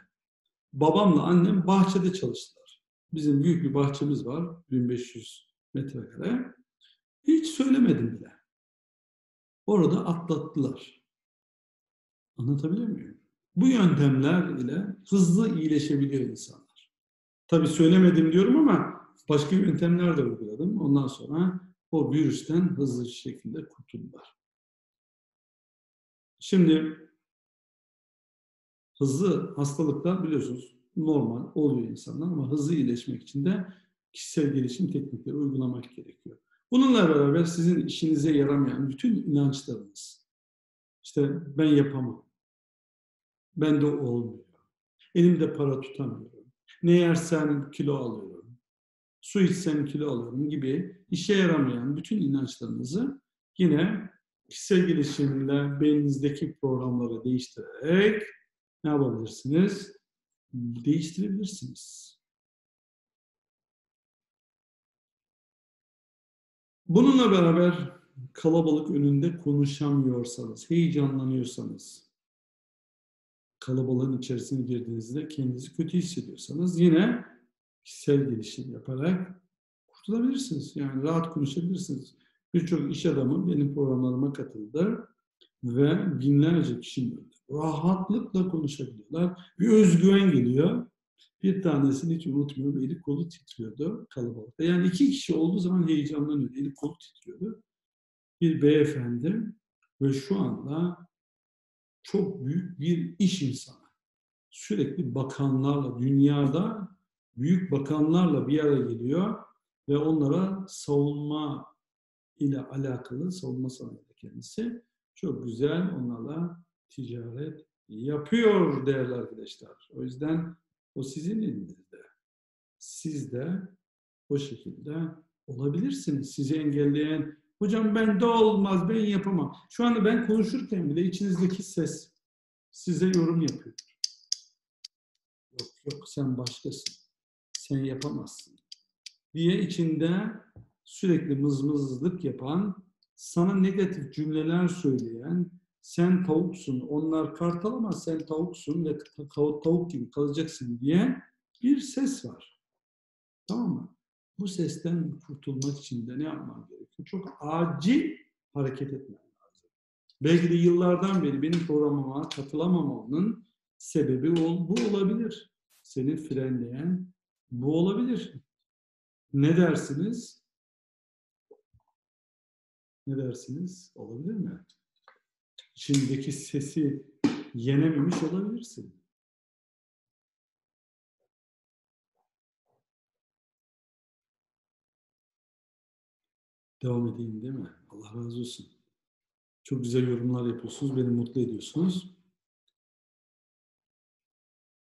Babamla annem bahçede çalıştılar. Bizim büyük bir bahçemiz var. 1500 metrekare. Hiç söylemedim bile. Orada atlattılar. Anlatabiliyor muyum? Bu yöntemler ile hızlı iyileşebiliyor insanlar. Tabii söylemedim diyorum ama başka yöntemler de uyguladım. Ondan sonra o virüsten hızlı şekilde kurtuldular. Şimdi hızlı hastalıklar biliyorsunuz normal oluyor insanlar ama hızlı iyileşmek için de kişisel gelişim teknikleri uygulamak gerekiyor. Bununla beraber sizin işinize yaramayan bütün inançlarınız, işte ben yapamam, bende olmuyor, elimde para tutamıyorum, ne yersem kilo alıyorum, su içsem kilo alıyorum gibi işe yaramayan bütün inançlarınızı yine kişisel gelişimle beyninizdeki programları değiştirerek ne yapabilirsiniz? Değiştirebilirsiniz. Bununla beraber kalabalık önünde konuşamıyorsanız, heyecanlanıyorsanız, kalabalığın içerisine girdiğinizde kendinizi kötü hissediyorsanız yine kişisel gelişim yaparak kurtulabilirsiniz. Yani rahat konuşabilirsiniz. Birçok iş adamı benim programlarıma katıldı ve binlerce kişinin rahatlıkla konuşabiliyorlar. Bir özgüven geliyor. Bir tanesini hiç unutmuyorum, eli kolu titriyordu kalabalıkta. Yani iki kişi olduğu zaman heyecanlanıyordu, eli kolu titriyordu. Bir beyefendi ve şu anda çok büyük bir iş insanı. Sürekli bakanlarla, dünyada büyük bakanlarla bir araya geliyor ve onlara savunma ile alakalı, savunma sanatı kendisi çok güzel onlarla ticaret yapıyor değerli arkadaşlar. O yüzden o sizin elinizde. Siz de o şekilde olabilirsiniz. Sizi engelleyen, hocam ben de olmaz, ben yapamam. Şu anda ben konuşurken bile içinizdeki ses size yorum yapıyor. Yok yok, sen başkasın. Sen yapamazsın diye içinde sürekli mızmızlık yapan, sana negatif cümleler söyleyen, sen tavuksun, onlar kartal ama sen tavuksun ve tavuk gibi kalacaksın diye bir ses var. Tamam mı? Bu sesten kurtulmak için de ne yapman gerekiyor? Çok acil hareket etmen lazım. Belki de yıllardan beri benim programıma katılamamamın sebebi bu olabilir. Seni frenleyen bu olabilir. Ne dersiniz? Ne dersiniz? Olabilir mi? İçindeki sesi yenememiş olabilirsin. Devam edeyim değil mi? Allah razı olsun. Çok güzel yorumlar yapıyorsunuz. Beni mutlu ediyorsunuz.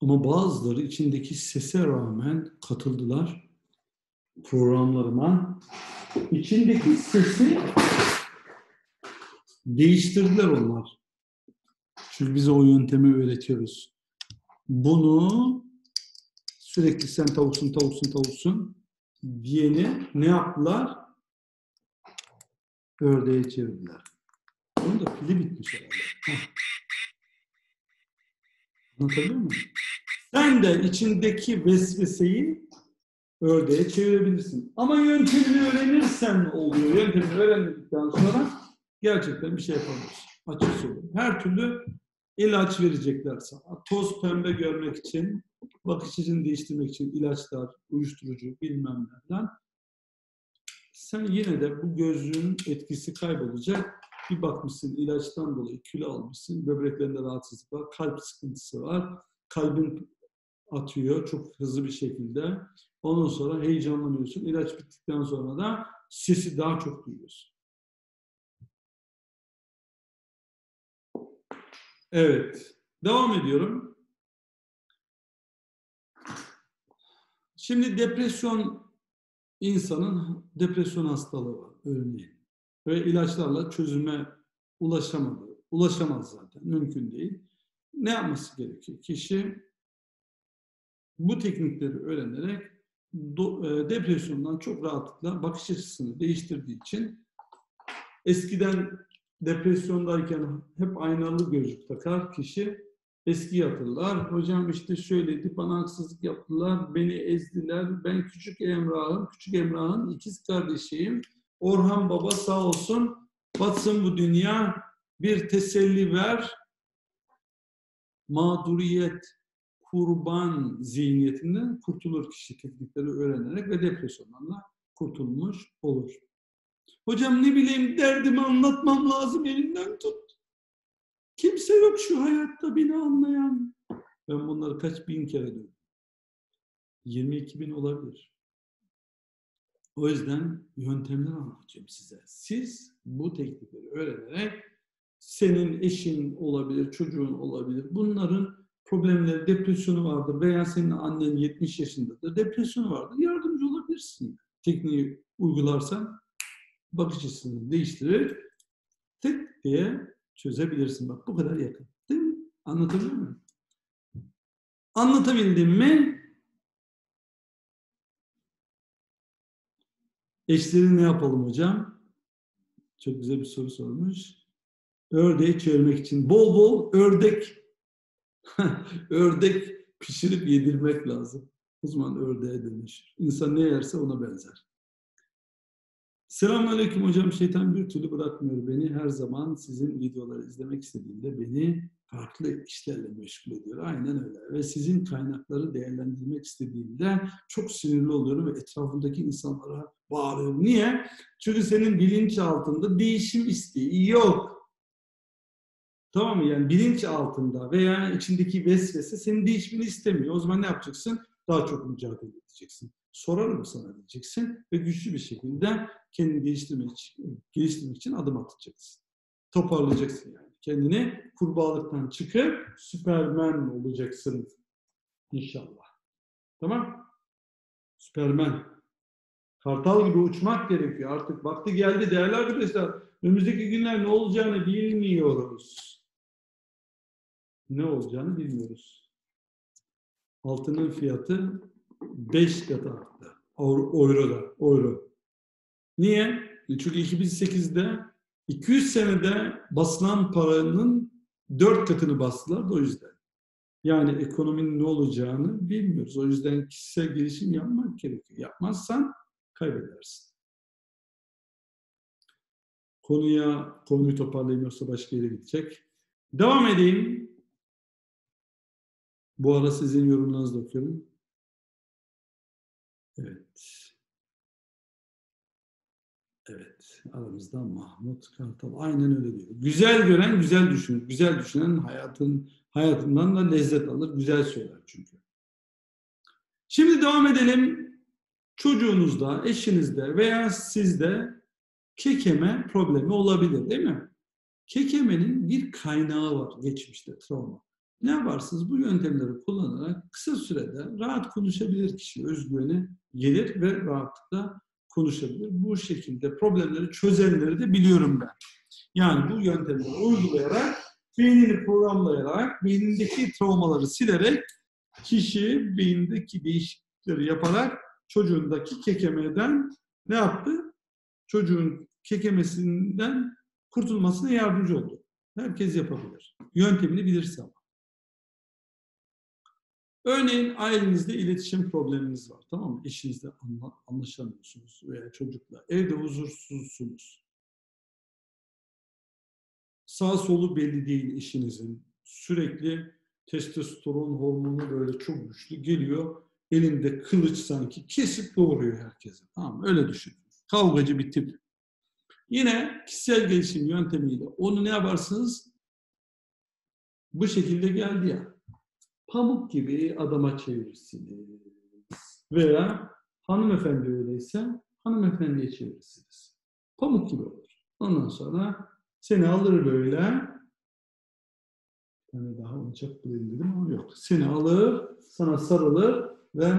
Ama bazıları içindeki sese rağmen katıldılar programlarıma. İçindeki sesi değiştirdiler onlar. Çünkü bize o yöntemi öğretiyoruz. Bunu sürekli sen tavuksun, tavuksun, tavuksun diyeni ne yaptılar? Ördeğe çevirdiler. Onun da pili bitmiş herhalde. Heh. Anlatabiliyor muyum? Sen de içindeki vesveseyi ördeğe çevirebilirsin. Ama yöntemini öğrenirsen oluyor. Yöntemini öğrendikten sonra gerçekten bir şey yapamıyorsun. Açık söyleyeyim. Her türlü ilaç verecekler sana. Toz pembe görmek için, bakış açısını değiştirmek için ilaçlar, uyuşturucu bilmem neler. Sen yine de bu gözlüğün etkisi kaybolacak. Bir bakmışsın ilaçtan dolayı kilo almışsın, böbreklerinde rahatsızlık var, kalp sıkıntısı var, kalbin atıyor çok hızlı bir şekilde. Ondan sonra heyecanlanıyorsun. İlaç bittikten sonra da sesi daha çok duyuyorsun. Evet. Devam ediyorum. Şimdi depresyon, insanın depresyon hastalığı var örneğin. Ve ilaçlarla çözüme ulaşamadı. Ulaşamaz zaten. Mümkün değil. Ne yapması gerekiyor? Kişi bu teknikleri öğrenerek depresyondan çok rahatlıkla bakış açısını değiştirdiği için eskiden depresyondayken hep aynalı gözlük takar kişi, eski hatırlar. Hocam işte şöyleydi, bana haksızlık yaptılar, beni ezdiler, ben küçük Emrah'ım, küçük Emrah'ın ikiz kardeşiyim. Orhan Baba sağ olsun, batsın bu dünya, bir teselli ver. Mağduriyet, kurban zihniyetinden kurtulur kişi teknikleri öğrenerek ve depresyonlarla kurtulmuş olur. Hocam ne bileyim, derdimi anlatmam lazım, elimden tut. Kimse yok şu hayatta beni anlayan. Ben bunları kaç bin kere duydum. 22 bin olabilir. O yüzden yöntemler anlatacağım size. Siz bu teknikleri öğrenerek senin eşin olabilir, çocuğun olabilir. Bunların problemleri, depresyonu vardır veya senin annen 70 yaşındadır, depresyonu vardır. Yardımcı olabilirsin. Tekniği uygularsan bakış açısını değiştirir, tık diye çözebilirsin. Bak bu kadar yakın. Değil mi? Anlatabiliyor muyum? Anlatabildim mi? Eşleri ne yapalım hocam? Çok güzel bir soru sormuş. Ördeği çevirmek için bol bol ördek ördek pişirip yedirmek lazım. O zaman ördeğe dönüşür. İnsan ne yerse ona benzer. Selamünaleyküm hocam. Şeytan bir türlü bırakmıyor beni. Her zaman sizin videoları izlemek istediğimde beni farklı işlerle meşgul ediyor. Aynen öyle. Ve sizin kaynakları değerlendirmek istediğimde çok sinirli oluyorum ve etrafındaki insanlara bağırıyorum. Niye? Çünkü senin bilinçaltında değişim isteği yok. Tamam mı? Yani bilinç altında veya içindeki vesvese senin değişmeni istemiyor. O zaman ne yapacaksın? Daha çok mücadele edeceksin. Sorarım sana diyeceksin ve güçlü bir şekilde kendini geliştirmek için adım atacaksın. Toparlayacaksın yani. Kendini kurbağalıktan çıkıp Süpermen olacaksın. İnşallah. Tamam? Süpermen. Kartal gibi uçmak gerekiyor. Artık vakti geldi değerli arkadaşlar. Önümüzdeki günler ne olacağını bilmiyoruz. Ne olacağını bilmiyoruz. Altının fiyatı 5 katı arttı. Euro. Niye? Çünkü 2008'de 200 senede basılan paranın 4 katını bastılar da o yüzden. Yani ekonominin ne olacağını bilmiyoruz. O yüzden kişisel gelişim yapmak gerekiyor. Yapmazsan kaybedersin. Konuyu toparlayayım yoksa başka yere gidecek. Devam edeyim. Bu ara sizin yorumlarınızı okuyorum. Evet. Aramızda Mahmut Kartal. Aynen öyle diyor. Güzel gören güzel düşünür. Güzel düşünen hayatından da lezzet alır. Güzel söyler çünkü. Şimdi devam edelim. Çocuğunuzda, eşinizde veya sizde kekeme problemi olabilir değil mi? Kekemenin bir kaynağı var geçmişte, travma. Ne yaparsınız? Bu yöntemleri kullanarak kısa sürede rahat konuşabilir kişi. Özgüvene gelir ve rahatlıkla konuşabilir. Bu şekilde problemleri çözenleri de biliyorum ben. Yani bu yöntemleri uygulayarak, beynini programlayarak, beynindeki travmaları silerek, kişi beynindeki değişiklikleri yaparak çocuğundaki kekemeden ne yaptı? Çocuğun kekemesinden kurtulmasına yardımcı oldu. Herkes yapabilir. Yöntemini bilirse ama. Örneğin ailenizde iletişim probleminiz var. Tamam mı? Eşinizle anlaşamıyorsunuz veya çocukla. Evde huzursuzsunuz. Sağ solu belli değil eşinizin. Sürekli testosteron hormonu böyle çok güçlü geliyor. Elinde kılıç sanki kesip doğuruyor herkese. Tamam mı? Öyle düşünün. Kavgacı bir tip. Yine kişisel gelişim yöntemiyle onu ne yaparsınız? Bu şekilde geldi ya. Pamuk gibi adama çevirirsiniz. Veya hanımefendi öyleyse hanımefendiye çevirirsiniz. Pamuk gibi olur. Ondan sonra seni alır böyle. Yani daha uçak bulayım dedim ama yok. Seni alır, sana sarılır ve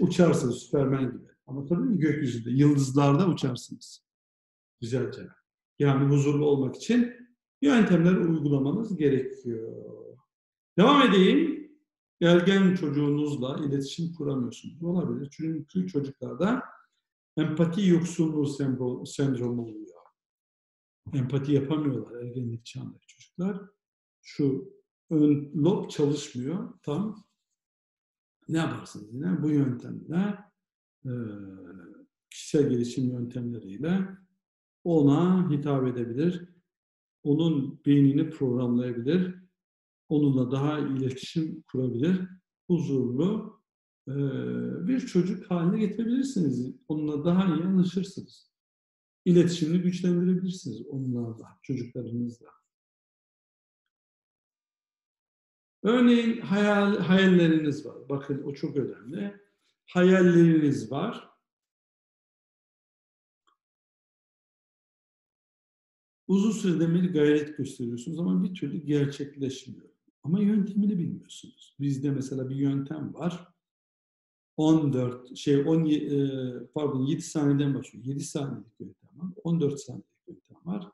uçarsın Süpermen gibi. Ama tabii gökyüzünde, yıldızlarda uçarsınız. Güzelce. Yani huzurlu olmak için yöntemleri uygulamanız gerekiyor. Devam edeyim. Ergen çocuğunuzla iletişim kuramıyorsunuz. Olabilir. Çünkü çocuklarda empati yoksunluğu sendromu oluyor. Empati yapamıyorlar ergenlik çağındaki çocuklar. Şu ön lob çalışmıyor. Tam ne yaparsınız yine? Bu yöntemle kişisel gelişim yöntemleriyle ona hitap edebilir. Onun beynini programlayabilir. Onunla daha iletişim kurabilir. Huzurlu bir çocuk haline getirebilirsiniz. Onunla daha iyi anlaşırsınız. İletişimini güçlendirebilirsiniz onlarla, çocuklarınızla. Örneğin hayalleriniz var. Bakın o çok önemli. Hayalleriniz var. Uzun sürede bir gayret gösteriyorsunuz ama bir türlü gerçekleşmiyor. Ama yöntemini bilmiyorsunuz. Bizde mesela bir yöntem var. 7 saniyeden başlıyor. 7 saniyelik yöntem var. 14 saniyelik yöntem var.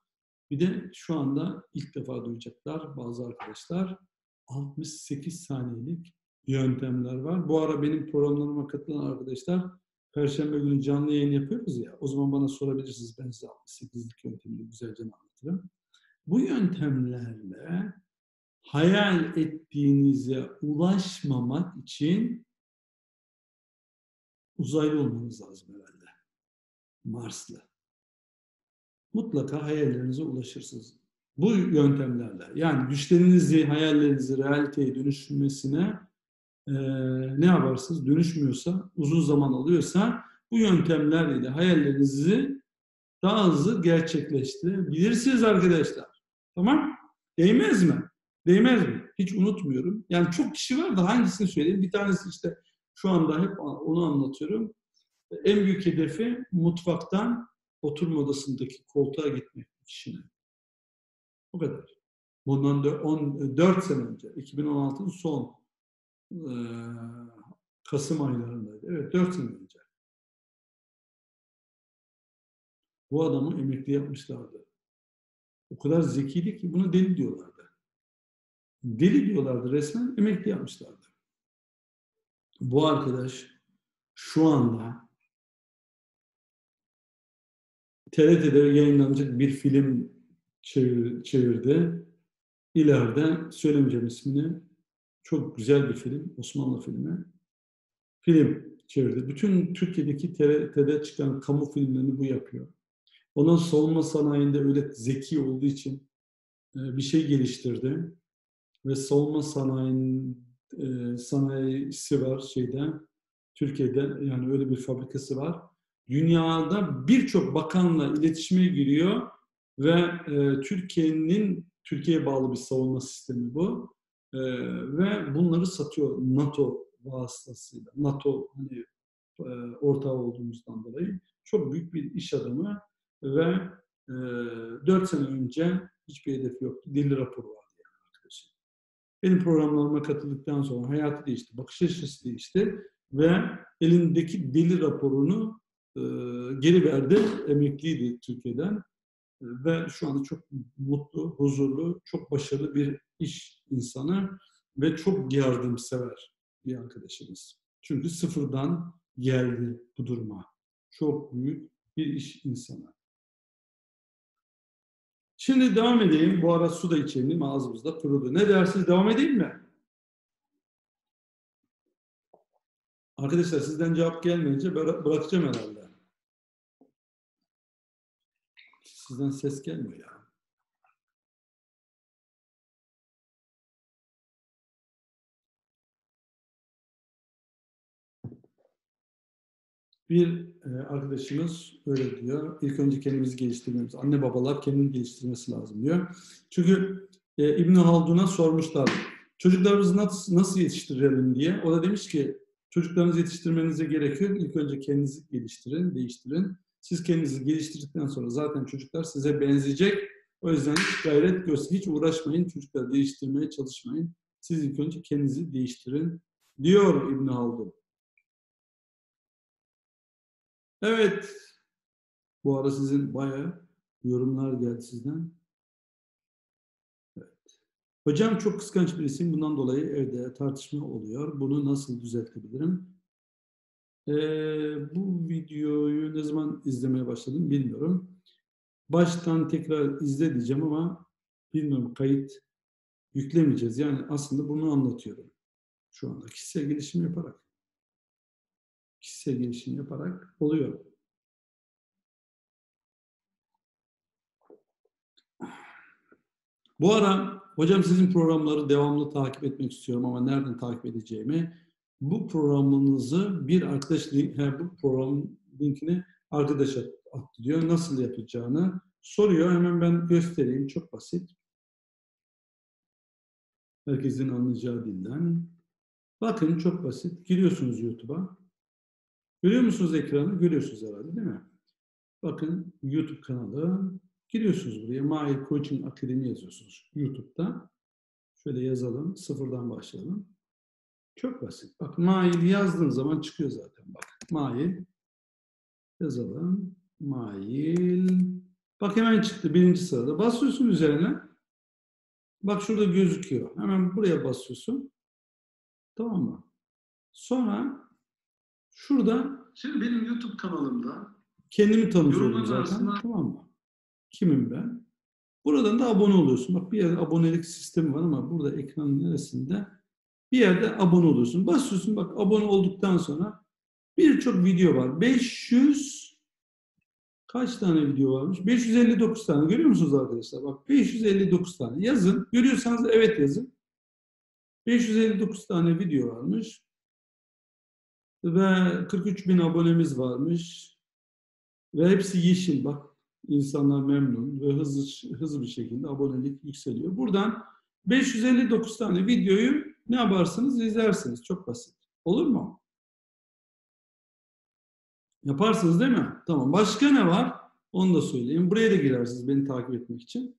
Bir de şu anda ilk defa duyacaklar bazı arkadaşlar 68 saniyelik yöntemler var. Bu ara benim programlarıma katılan arkadaşlar Perşembe günü canlı yayın yapıyoruz ya, o zaman bana sorabilirsiniz. Ben size 68'lik yöntemini güzelce anlatırım. Bu yöntemlerle hayal ettiğinize ulaşmamak için uzaylı olmanız lazım herhalde. Marslı. Mutlaka hayallerinize ulaşırsınız. Bu yöntemlerle, yani güçlerinizi, hayallerinizi realiteye dönüşmesine ne yaparsınız? Dönüşmüyorsa, uzun zaman alıyorsa bu yöntemlerle de hayallerinizi daha hızlı gerçekleştirebilirsiniz arkadaşlar. Tamam? Değmez mi? Değmez mi? Hiç unutmuyorum. Yani çok kişi var da hangisini söyleyeyim? Bir tanesi işte şu anda hep onu anlatıyorum. En büyük hedefi mutfaktan oturma odasındaki koltuğa gitmek kişinin. O kadar. Bundan 4 sene önce, 2016'nın son Kasım aylarındaydı. Evet, 4 sene önce. Bu adamı emekli yapmışlardı. O kadar zekiydi ki bunu deli diyorlardı. Deli diyorlardı resmen, emekli yapmışlardı. Bu arkadaş şu anda TRT'de yayınlanacak bir film çevirdi. İleride söylemeyeceğim ismini. Çok güzel bir film. Osmanlı filmi. Film çevirdi. Bütün Türkiye'deki TRT'de çıkan kamu filmlerini bu yapıyor. Onun savunma sanayinde öyle zeki olduğu için bir şey geliştirdi. Ve savunma sanayisi var Türkiye'de, yani öyle bir fabrikası var. Dünyada birçok bakanla iletişime giriyor ve Türkiye'ye bağlı bir savunma sistemi bu. Ve bunları satıyor NATO vasıtasıyla. NATO hani ortağı olduğumuzdan dolayı çok büyük bir iş adamı ve 4 sene önce hiçbir hedef yoktu. Deli raporu vardı yani arkadaşım. Benim programlarıma katıldıktan sonra hayatı değişti, bakış açısı değişti ve elindeki deli raporunu geri verdi. Emekliydi Türkiye'den. Ve şu anda çok mutlu, huzurlu, çok başarılı bir iş insanı ve çok yardımsever bir arkadaşımız. Çünkü sıfırdan geldi bu duruma. Çok büyük bir iş insanı. Şimdi devam edeyim. Bu ara su da içelim, ağzımızda kurudu. Ne dersiniz? Devam edeyim mi? Arkadaşlar sizden cevap gelmeyince bırakacağım herhalde. Sizden ses gelmiyor ya. Bir arkadaşımız öyle diyor. İlk önce kendimizi geliştirmemiz. Anne babalar kendini geliştirmesi lazım diyor. Çünkü İbn Haldun'a sormuşlar. Çocuklarımızı nasıl yetiştirelim diye. O da demiş ki çocuklarınızı yetiştirmenize gerek yok. İlk önce kendinizi geliştirin, değiştirin. Siz kendinizi geliştirdikten sonra zaten çocuklar size benzeyecek. O yüzden gayret gösterin. Hiç uğraşmayın. Çocukları değiştirmeye çalışmayın. Siz ilk önce kendinizi değiştirin diyor İbn Haldun. Evet. Bu ara sizin bayağı yorumlar geldi sizden. Evet. Hocam çok kıskanç birisiyim. Bundan dolayı evde tartışma oluyor. Bunu nasıl düzeltebilirim? Bu videoyu ne zaman izlemeye başladım bilmiyorum. Baştan tekrar izle diyeceğim ama bilmiyorum, kayıt yüklemeyeceğiz. Yani aslında bunu anlatıyorum şu anda. Kişisel gelişim yaparak. Kişisel gelişim yaparak oluyor. Bu ara hocam sizin programları devamlı takip etmek istiyorum ama nereden takip edeceğimi, bu programınızı bir arkadaş bu program linkini arkadaşa attı diyor. Nasıl yapacağını soruyor. Hemen ben göstereyim. Çok basit. Herkesin anlayacağı dilden. Bakın çok basit. Giriyorsunuz YouTube'a. Görüyor musunuz ekranı? Görüyorsunuz herhalde değil mi? Bakın YouTube kanalı. Giriyorsunuz buraya, MAYİL COACHING AKADEMİE yazıyorsunuz YouTube'da. Şöyle yazalım, sıfırdan başlayalım. Çok basit. Bak, MAYİL yazdığın zaman çıkıyor zaten. Bak, MAYİL yazalım. MAYİL. Bak, hemen çıktı birinci sırada. Basıyorsun üzerine. Bak, şurada gözüküyor. Hemen buraya basıyorsun. Tamam mı? Sonra şurada... Şimdi benim YouTube kanalımda... Kendimi tanıtıyorum zaten. Arasında... Tamam mı? Kimim ben? Buradan da abone oluyorsun. Bak, bir yerde abonelik sistemi var ama burada ekranın neresinde? Bir yerde abone oluyorsun. Basıyorsun, bak, abone olduktan sonra birçok video var. 500 kaç tane video varmış? 559 tane. Görüyor musunuz arkadaşlar? Bak, 559 tane. Yazın. Görüyorsanız evet yazın. 559 tane video varmış. Ve 43.000 abonemiz varmış. Ve hepsi yeşil, bak. İnsanlar memnun ve hızlı bir şekilde abonelik yükseliyor. Buradan 559 tane videoyu ne yaparsınız? İzlersiniz. Çok basit. Olur mu? Yaparsınız değil mi? Tamam. Başka ne var? Onu da söyleyeyim. Buraya da girersiniz beni takip etmek için.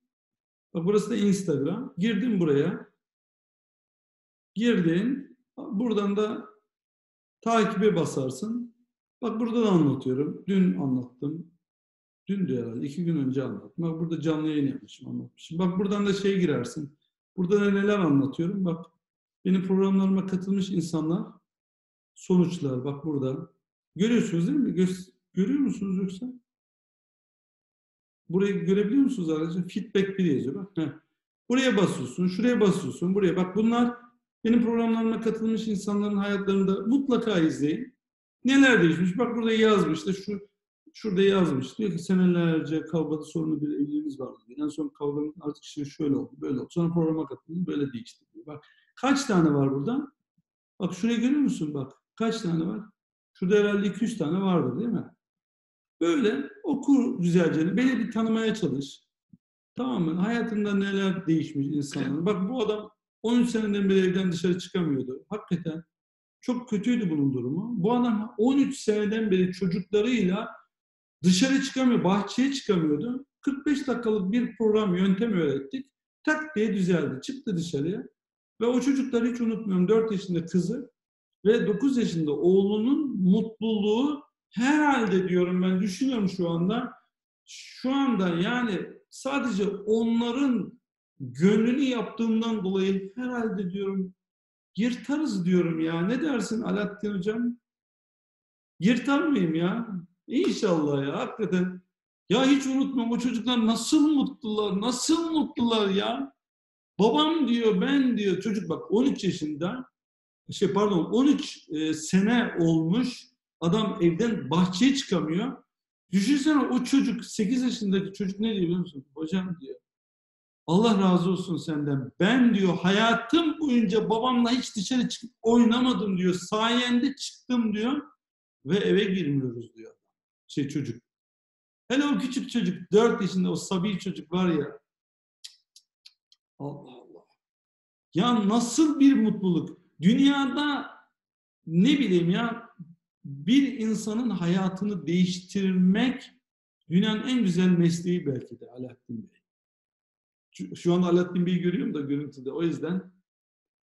Bak, burası da Instagram. Girdin buraya. Girdin. Buradan da takibe basarsın. Bak, burada da anlatıyorum. Dün anlattım. Dün de herhalde 2 gün önce anlattım. Bak, burada canlı yayın yapmışım, anlatmışım. Bak, buradan da şey girersin. Burada da neler anlatıyorum. Bak, benim programlarıma katılmış insanlar, sonuçlar, bak burada. Görüyorsunuz değil mi? Görüyor musunuz yoksa? Burayı görebiliyor musunuz arkadaşlar? Feedback 1 yazıyor. Bak. Heh. Buraya basıyorsun, şuraya basıyorsun, buraya. Bak, bunlar benim programlarıma katılmış insanların hayatlarında, mutlaka izleyin. Neler değişmiş? Bak, burada yazmış da şurada yazmış. Diyor ki senelerce kavgalı sorunlu bir evliliğimiz vardı. En son kavgamın artık şimdi şöyle oldu, böyle oldu. Sonra programa katıldı, böyle değişti. Bak, kaç tane var burada? Bak, şuraya görüyor musun? Bak, kaç tane var? Şurada herhalde 2-3 tane vardır değil mi? Böyle oku güzelce. Beni bir tanımaya çalış. Tamam mı? Hayatında neler değişmiş insanların. Bak, bu adam 13 seneden beri evden dışarı çıkamıyordu. Hakikaten çok kötüydü bunun durumu. Bu adam 13 seneden beri çocuklarıyla dışarı çıkamıyor, bahçeye çıkamıyordu. 45 dakikalık bir program, yöntem öğrettik. Tak diye düzeldi. Çıktı dışarıya. Ve o çocukları hiç unutmuyorum. 4 yaşında kızı ve 9 yaşında oğlunun mutluluğu herhalde diyorum ben, düşünüyorum şu anda. Şu anda yani sadece onların gönlünü yaptığımdan dolayı herhalde diyorum yırtarız diyorum ya. Ne dersin Alaaddin Hocam? Yırtar mıyım ya? İnşallah ya, hakikaten. Ya hiç unutmam, o çocuklar nasıl mutlular, nasıl mutlular ya. Babam diyor, ben diyor, çocuk bak 13 yaşında, 13 sene olmuş, adam evden bahçeye çıkamıyor. Düşünsene o çocuk, 8 yaşındaki çocuk ne diyor biliyor musun? Hocam diyor, Allah razı olsun senden. Ben diyor hayatım boyunca babamla hiç dışarı çıkıp oynamadım diyor, sayende çıktım diyor ve eve girmiyoruz diyor. Çocuk. Hele o küçük çocuk, 4 yaşında o sabi çocuk var ya. Allah Allah. Ya nasıl bir mutluluk. Dünyada ne bileyim ya, bir insanın hayatını değiştirmek dünyanın en güzel mesleği belki de Alaaddin Bey. Şu anda Alaaddin Bey'i görüyorum da görüntüde, o yüzden.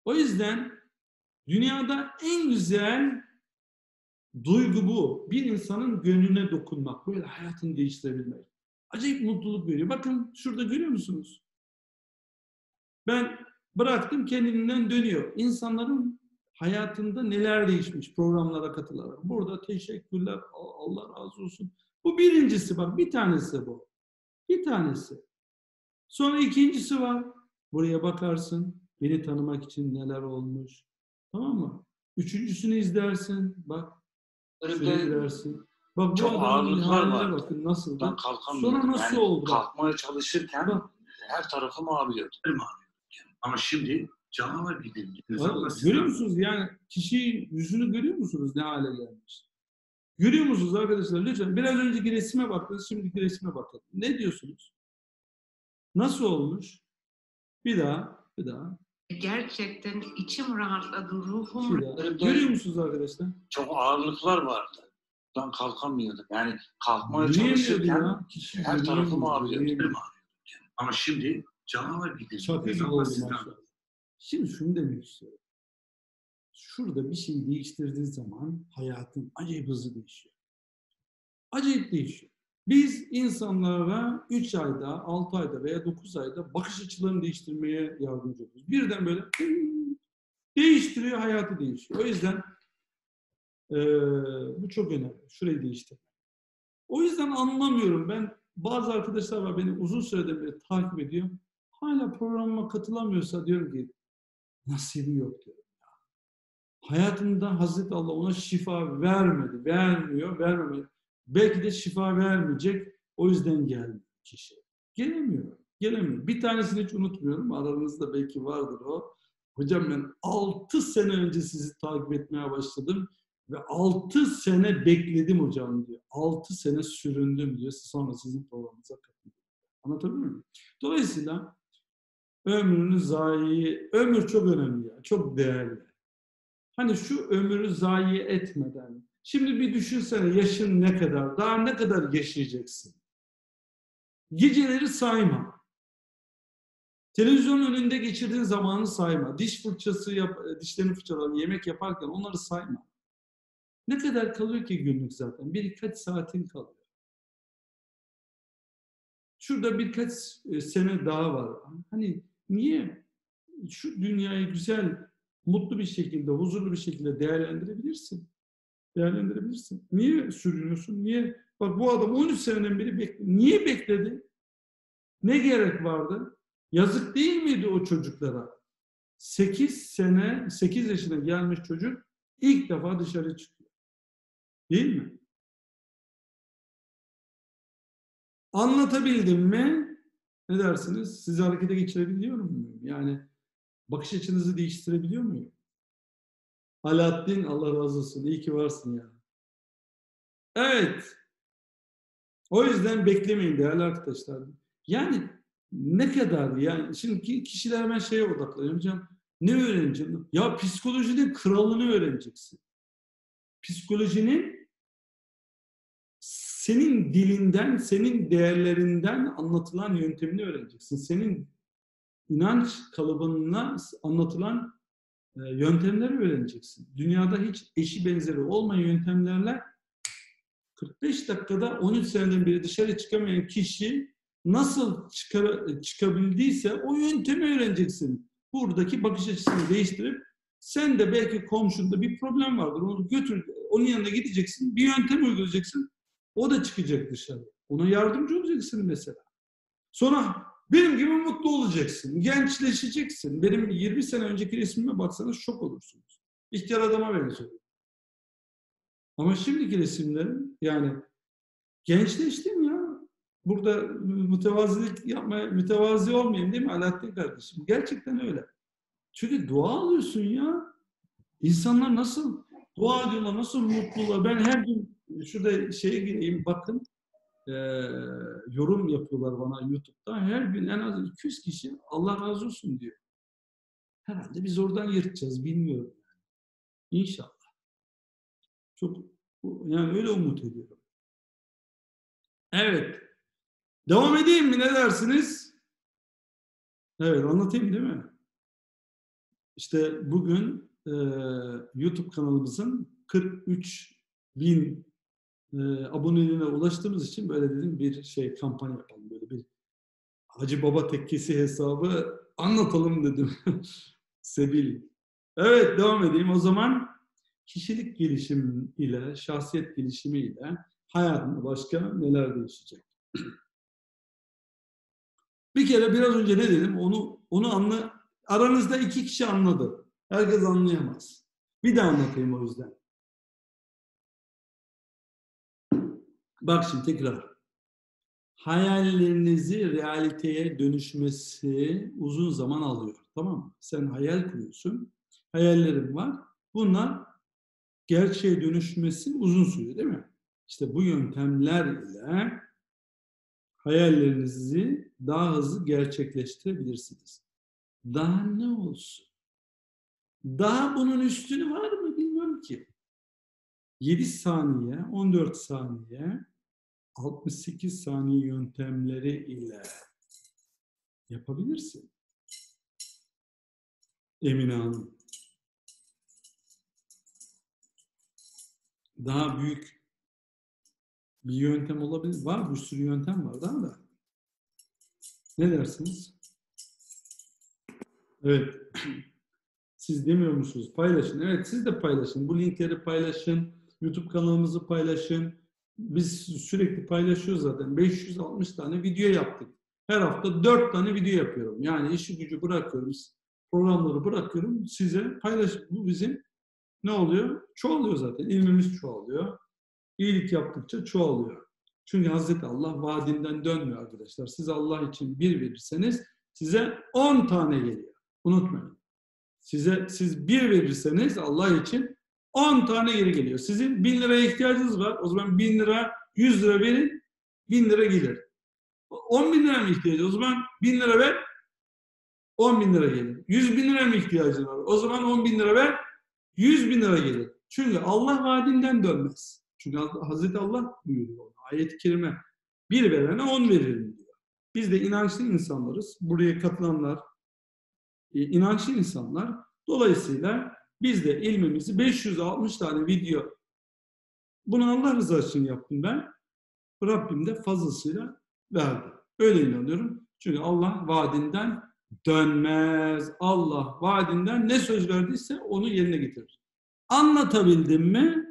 O yüzden dünyada en güzel duygu bu. Bir insanın gönlüne dokunmak, böyle hayatını değiştirebilmek. Acayip mutluluk veriyor. Bakın şurada görüyor musunuz? Ben bıraktım, kendinden dönüyor. İnsanların hayatında neler değişmiş programlara katılarak. Burada teşekkürler, Allah razı olsun. Bu birincisi, bak bir tanesi bu. Bir tanesi. Sonra ikincisi var. Buraya bakarsın, beni tanımak için neler olmuş. Tamam mı? Üçüncüsünü izlersin. Bak. Bak, çok ağırlıklar var. Bakın, nasıl? Ben kalkamıyorum. Sonra nasıl yani, oldu? Kalkmaya çalışırken bak, her tarafım ağrıyordu. Ama şimdi canavar gidelim. Görüyor musunuz? Yani kişi yüzünü görüyor musunuz? Ne hale gelmiş? Görüyor musunuz arkadaşlar? Lütfen biraz önceki resime baktınız, şimdiki resime bakın. Ne diyorsunuz? Nasıl olmuş? Bir daha. Gerçekten içim rahatladı, ruhum rahatladı. Görüyor musunuz arkadaşlar? Çok ağırlıklar vardı. dan kalkamıyordum. Yani kalkmaya çalışırken her tarafım ağrıyordu. Ama şimdi canavar gidiyor. Şimdi şunu demek istiyorum. Şurada bir şey değiştirdiğin zaman hayatın acayip hızlı değişiyor. Acayip değişiyor. Biz insanlara 3 ayda, 6 ayda veya 9 ayda bakış açılarını değiştirmeye yardımcı oluyoruz. Birden böyle değiştiriyor, hayatı değişiyor. O yüzden bu çok önemli. Şurayı değiştirmek. O yüzden anlamıyorum. Ben bazı arkadaşlar var, beni uzun süredir bile takip ediyor. Hala programıma katılamıyorsa diyorum ki nasibi yok diyorum. Hayatımda Hazreti Allah ona şifa vermedi. Vermiyor, vermemeli. Belki de şifa vermeyecek. O yüzden gelmiyor kişi. Gelemiyor. Gelemiyor. Bir tanesini hiç unutmuyorum. Aranızda belki vardır o. Hocam ben 6 sene önce sizi takip etmeye başladım. Ve 6 sene bekledim hocam diyor. 6 sene süründüm diyor. Sonra sizin programınıza katıldım. Anlatabiliyor muyum? Dolayısıyla ömrünü zayi... Ömür çok önemli ya. Çok değerli. Hani şu ömrü zayi etmeden. Şimdi bir düşünsene yaşın ne kadar, daha ne kadar yaşayacaksın? Geceleri sayma. Televizyonun önünde geçirdiğin zamanı sayma. Diş fırçası, dişlerini fırçalarken, yemek yaparken onları sayma. Ne kadar kalıyor ki günlük zaten? Birkaç saatin kalıyor. Şurada birkaç sene daha var. Hani niye şu dünyayı güzel, mutlu bir şekilde, huzurlu bir şekilde değerlendirebilirsin. Değerlendirebilirsin. Niye sürünüyorsun? Niye? Bak bu adam 13 seneden beri bekledi. Niye bekledi? Ne gerek vardı? Yazık değil miydi o çocuklara? 8 yaşına gelmiş çocuk ilk defa dışarı çıkıyor. Değil mi? Anlatabildim mi? Ne dersiniz? Sizi harekete geçirebiliyor muyum? Yani bakış açınızı değiştirebiliyor muyum? Alaaddin, Allah razı olsun. İyi ki varsın ya. Evet. O yüzden beklemeyin değerli arkadaşlar. Yani ne kadar, yani şimdi kişiler hemen şeye odaklanıyor. Hocam ne öğreneceğim? Ya psikolojinin kralını öğreneceksin. Psikolojinin senin dilinden, senin değerlerinden anlatılan yöntemini öğreneceksin. Senin inanç kalıbına anlatılan yöntemleri öğreneceksin. Dünyada hiç eşi benzeri olmayan yöntemlerle 45 dakikada 13 seneden beri dışarı çıkamayan kişi nasıl çıkabildiyse o yöntemi öğreneceksin. Buradaki bakış açısını değiştirip sen de belki komşunda bir problem vardır. Onu götür, onun yanına gideceksin. Bir yöntem uygulayacaksın. O da çıkacak dışarı. Ona yardımcı olacaksın mesela. Sonra benim gibi mutlu olacaksın, gençleşeceksin. Benim 20 sene önceki resmime baksanız şok olursunuz. İhtiyar adama benziyorum. Ama şimdiki resimlerim, yani gençleştim ya. Burada mütevazilik yapmaya, mütevazi olmayayım değil mi Alaaddin kardeşim? Gerçekten öyle. Çünkü dua alıyorsun ya. İnsanlar nasıl dua ediyorlar, nasıl mutlular. Ben her gün şurada şeye gireyim, bakın. Yorum yapıyorlar bana YouTube'da. Her gün en az 200 kişi Allah razı olsun diyor. Herhalde biz oradan yırtacağız. Bilmiyorum. İnşallah. Çok, yani öyle umut ediyorum. Evet. Devam edeyim mi? Ne dersiniz? Evet. Anlatayım değil mi? İşte bugün YouTube kanalımızın 43.000 aboneliğine ulaştığımız için böyle dedim bir şey kampanya yapalım, böyle bir Hacı Baba Tekkesi hesabı anlatalım dedim. Sebil. Evet, devam edeyim. O zaman kişilik gelişim ile, şahsiyet gelişimi ile hayatında başka neler değişecek? Bir kere biraz önce ne dedim? Onu aranızda 2 kişi anladı. Herkes anlayamaz. Bir de anlatayım o yüzden. Bak şimdi tekrar. Hayallerinizi realiteye dönüşmesi uzun zaman alıyor. Tamam mı? Sen hayal kuruyorsun. Hayallerin var. Bunlar gerçeğe dönüşmesi uzun sürüyor değil mi? İşte bu yöntemler ile hayallerinizi daha hızlı gerçekleştirebilirsiniz. Daha ne olsun? Daha bunun üstünü var mı bilmiyorum ki. 7 saniye, 14 saniye, 68 saniye yöntemleri ile yapabilirsin Emine Hanım. Daha büyük bir yöntem olabilir. Var, bir sürü yöntem var daha da. Ne dersiniz? Evet. Siz demiyor musunuz? Paylaşın. Evet, siz de paylaşın. Bu linkleri paylaşın. YouTube kanalımızı paylaşın. Biz sürekli paylaşıyoruz zaten. 560 tane video yaptık. Her hafta 4 tane video yapıyorum. Yani işi gücü bırakıyorum. Programları bırakıyorum. Size paylaş. Bu bizim ne oluyor? Çoğalıyor zaten. İlmimiz çoğalıyor. İyilik yaptıkça çoğalıyor. Çünkü Hazreti Allah vaadinden dönmüyor arkadaşlar. Siz Allah için bir verirseniz size 10 tane geliyor. Unutmayın. Siz bir verirseniz Allah için 10 tane geri geliyor. Sizin 1000 liraya ihtiyacınız var. O zaman 1000 lira, 100 lira verin, 1000 lira gelir. 10.000 lira mı ihtiyacı? O zaman 1000 lira ver, 10.000 lira gelir. 100.000 lira mı ihtiyacın var? O zaman 10.000 lira ver, 100.000 lira gelir. Çünkü Allah vaadinden dönmez. Çünkü Hazreti Allah buyuruyor ona. Ayet-i kerime, bir verene 10 veririm diyor. Biz de inançlı insanlarız. Buraya katılanlar inançlı insanlar. Dolayısıyla biz de ilmimizi 560 tane video, bunu Allah rızası için yaptım ben. Rabbim de fazlasıyla verdi. Öyle inanıyorum. Çünkü Allah vaadinden dönmez. Allah vaadinden ne söz verdiyse onu yerine getirir. Anlatabildim mi?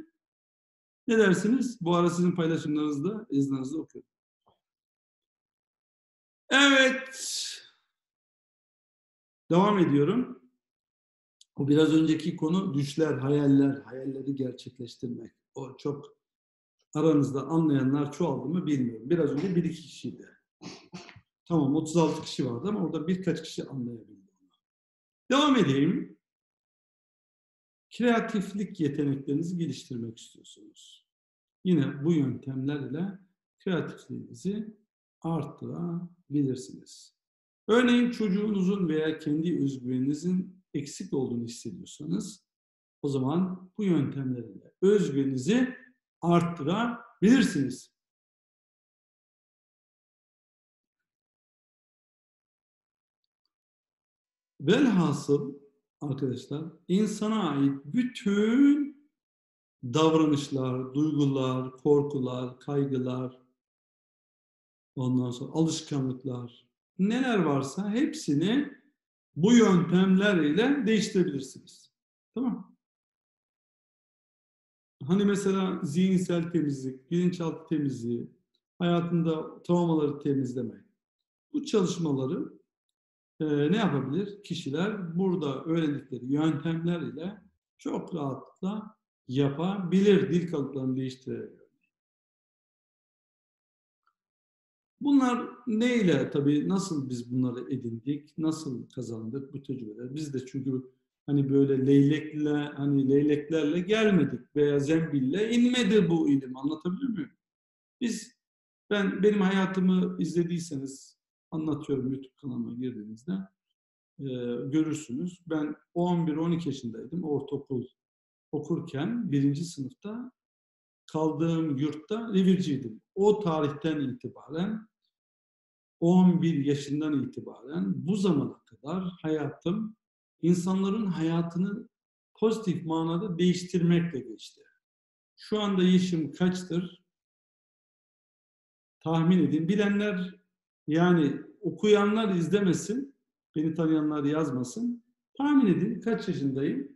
Ne dersiniz? Bu ara sizin paylaşımlarınızda, izninizle okuyorum. Evet. Devam ediyorum. O biraz önceki konu düşler, hayaller, hayalleri gerçekleştirmek. O çok aranızda anlayanlar çoğaldı mı bilmiyorum. Biraz önce 1-2 kişiydi. Tamam, 36 kişi vardı ama orada birkaç kişi anlayabildi. Devam edeyim. Kreatiflik yeteneklerinizi geliştirmek istiyorsunuz. Yine bu yöntemlerle kreatifliğinizi arttırabilirsiniz. Örneğin çocuğunuzun veya kendi özgüveninizin eksik olduğunu hissediyorsanız o zaman bu yöntemlerle özgüveninizi arttırabilirsiniz. Velhasıl arkadaşlar insana ait bütün davranışlar, duygular, korkular, kaygılar, ondan sonra alışkanlıklar, neler varsa hepsini bu yöntemlerle değiştirebilirsiniz. Tamam. Hani mesela zihinsel temizlik, bilinçaltı temizliği, hayatında travmaları temizlemek. Bu çalışmaları ne yapabilir? Kişiler burada öğrendikleri yöntemlerle çok rahatlıkla yapabilir. Dil kalıplarını değiştirebiliyor. Bunlar neyle tabii, nasıl biz bunları edindik, nasıl kazandık bu tecrübeler? Biz de çünkü hani böyle leyleklerle gelmedik veya zembille inmedi bu ilim. Anlatabiliyor muyum? Benim hayatımı izlediyseniz anlatıyorum, YouTube kanalıma girdiğinizde görürsünüz. Ben 11-12 yaşındaydım. Ortaokul okurken 1. sınıfta kaldığım yurtta revirciydim. O tarihten itibaren 11 yaşından itibaren bu zamana kadar hayatım insanların hayatını pozitif manada değiştirmekle geçti. Şu anda yaşım kaçtır? Tahmin edin. Bilenler yani okuyanlar izlemesin, beni tanıyanlar yazmasın. Tahmin edin kaç yaşındayım?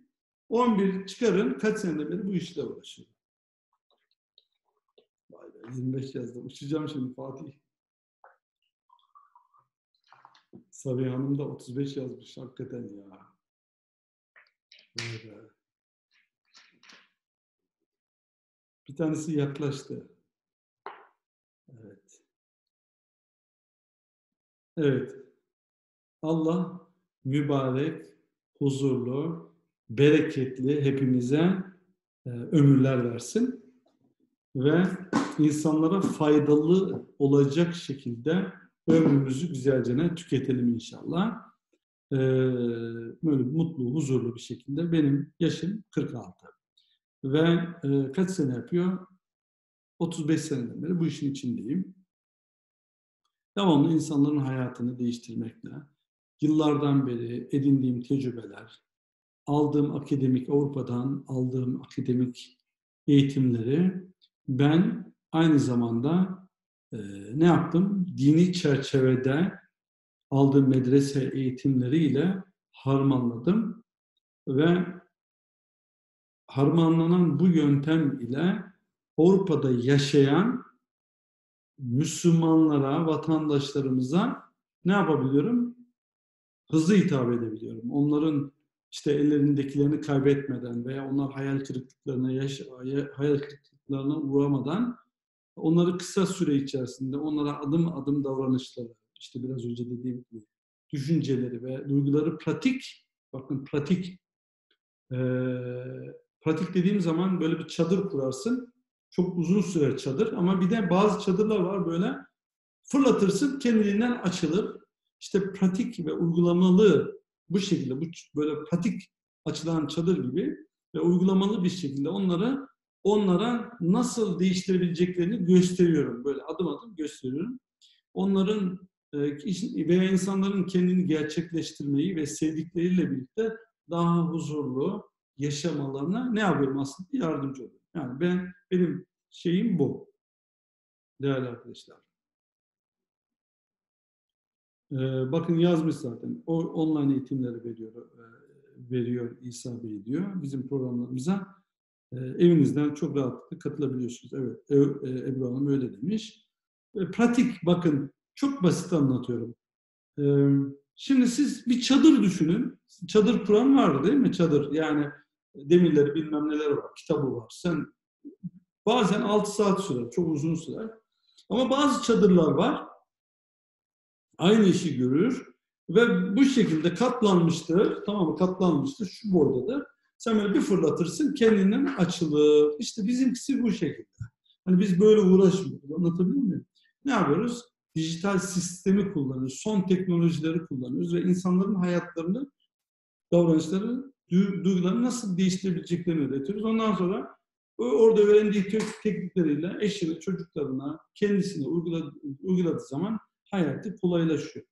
11 çıkarın, kaç senede beri bu işle uğraşıyorum. 25 yazdım. Uçacağım şimdi Fatih. Sabiha Hanım da 35 yazmış. Hakikaten ya. Böyle. Bir tanesi yaklaştı. Evet. Evet. Allah mübarek, huzurlu, bereketli hepimize ömürler versin. Ve insanlara faydalı olacak şekilde ömrümüzü güzelce tüketelim inşallah. Böyle mutlu, huzurlu bir şekilde. Benim yaşım 46. Ve kaç sene yapıyor? 35 seneden beri bu işin içindeyim. Devamlı insanların hayatını değiştirmekle, yıllardan beri edindiğim tecrübeler, aldığım akademik, Avrupa'dan aldığım akademik eğitimleri ben aynı zamanda ne yaptım? Dini çerçevede aldığım medrese eğitimleriyle harmanladım ve harmanlanan bu yöntem ile Avrupa'da yaşayan Müslümanlara, vatandaşlarımıza ne yapabiliyorum? Hızlı hitap edebiliyorum. Onların işte ellerindekilerini kaybetmeden veya onlar hayal kırıklıklarına uğramadan onları kısa süre içerisinde onlara adım adım davranışları, işte biraz önce dediğim gibi düşünceleri ve duyguları pratik, bakın pratik, pratik dediğim zaman böyle bir çadır kurarsın. Çok uzun süre çadır ama bir de bazı çadırlar var böyle fırlatırsın kendiliğinden açılır. İşte pratik ve uygulamalı bu şekilde bu böyle pratik açılan çadır gibi ve uygulamalı bir şekilde onlara nasıl değiştirebileceklerini gösteriyorum. Böyle adım adım gösteriyorum. Onların veya insanların kendini gerçekleştirmeyi ve sevdikleriyle birlikte daha huzurlu yaşamalarına ne yapıyorum aslında? Yardımcı oluyorum. Yani benim şeyim bu. Değerli arkadaşlar. Bakın yazmış zaten. O online eğitimleri veriyor İsa Bey diyor. Bizim programlarımıza evinizden çok rahatlıkla katılabiliyorsunuz. Evet, Ebru Hanım öyle demiş. Pratik bakın. Çok basit anlatıyorum. Şimdi siz bir çadır düşünün. Çadır kuran vardı değil mi? Çadır yani demirleri bilmem neler var, kitabı var. Sen bazen 6 saat sürer, çok uzun sürer. Ama bazı çadırlar var. Aynı işi görür ve bu şekilde katlanmıştır. Tamam mı? Katlanmıştır. Şu bordadır. Sen böyle bir fırlatırsın, kendinden açılır. İşte bizimkisi bu şekilde. Hani biz böyle uğraşmıyoruz. Anlatabiliyor muyum? Ne yapıyoruz? Dijital sistemi kullanıyoruz, son teknolojileri kullanıyoruz ve insanların hayatlarını, davranışlarını, duygularını nasıl değiştirebileceklerini öğretiyoruz. Ondan sonra orada öğrendiği teknikleriyle eşine, çocuklarına, kendisine uyguladığı zaman hayatı kolaylaşıyor.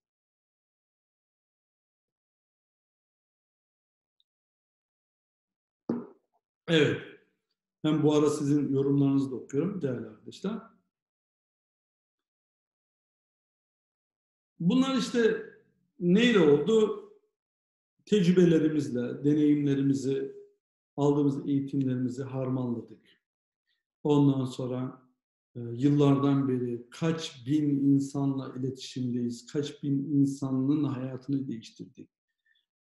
Evet, ben bu ara sizin yorumlarınızı da okuyorum değerli arkadaşlar. Bunlar işte neyle oldu? Tecrübelerimizle, deneyimlerimizi, aldığımız eğitimlerimizi harmanladık. Ondan sonra yıllardan beri kaç bin insanla iletişimdeyiz, kaç bin insanın hayatını değiştirdik.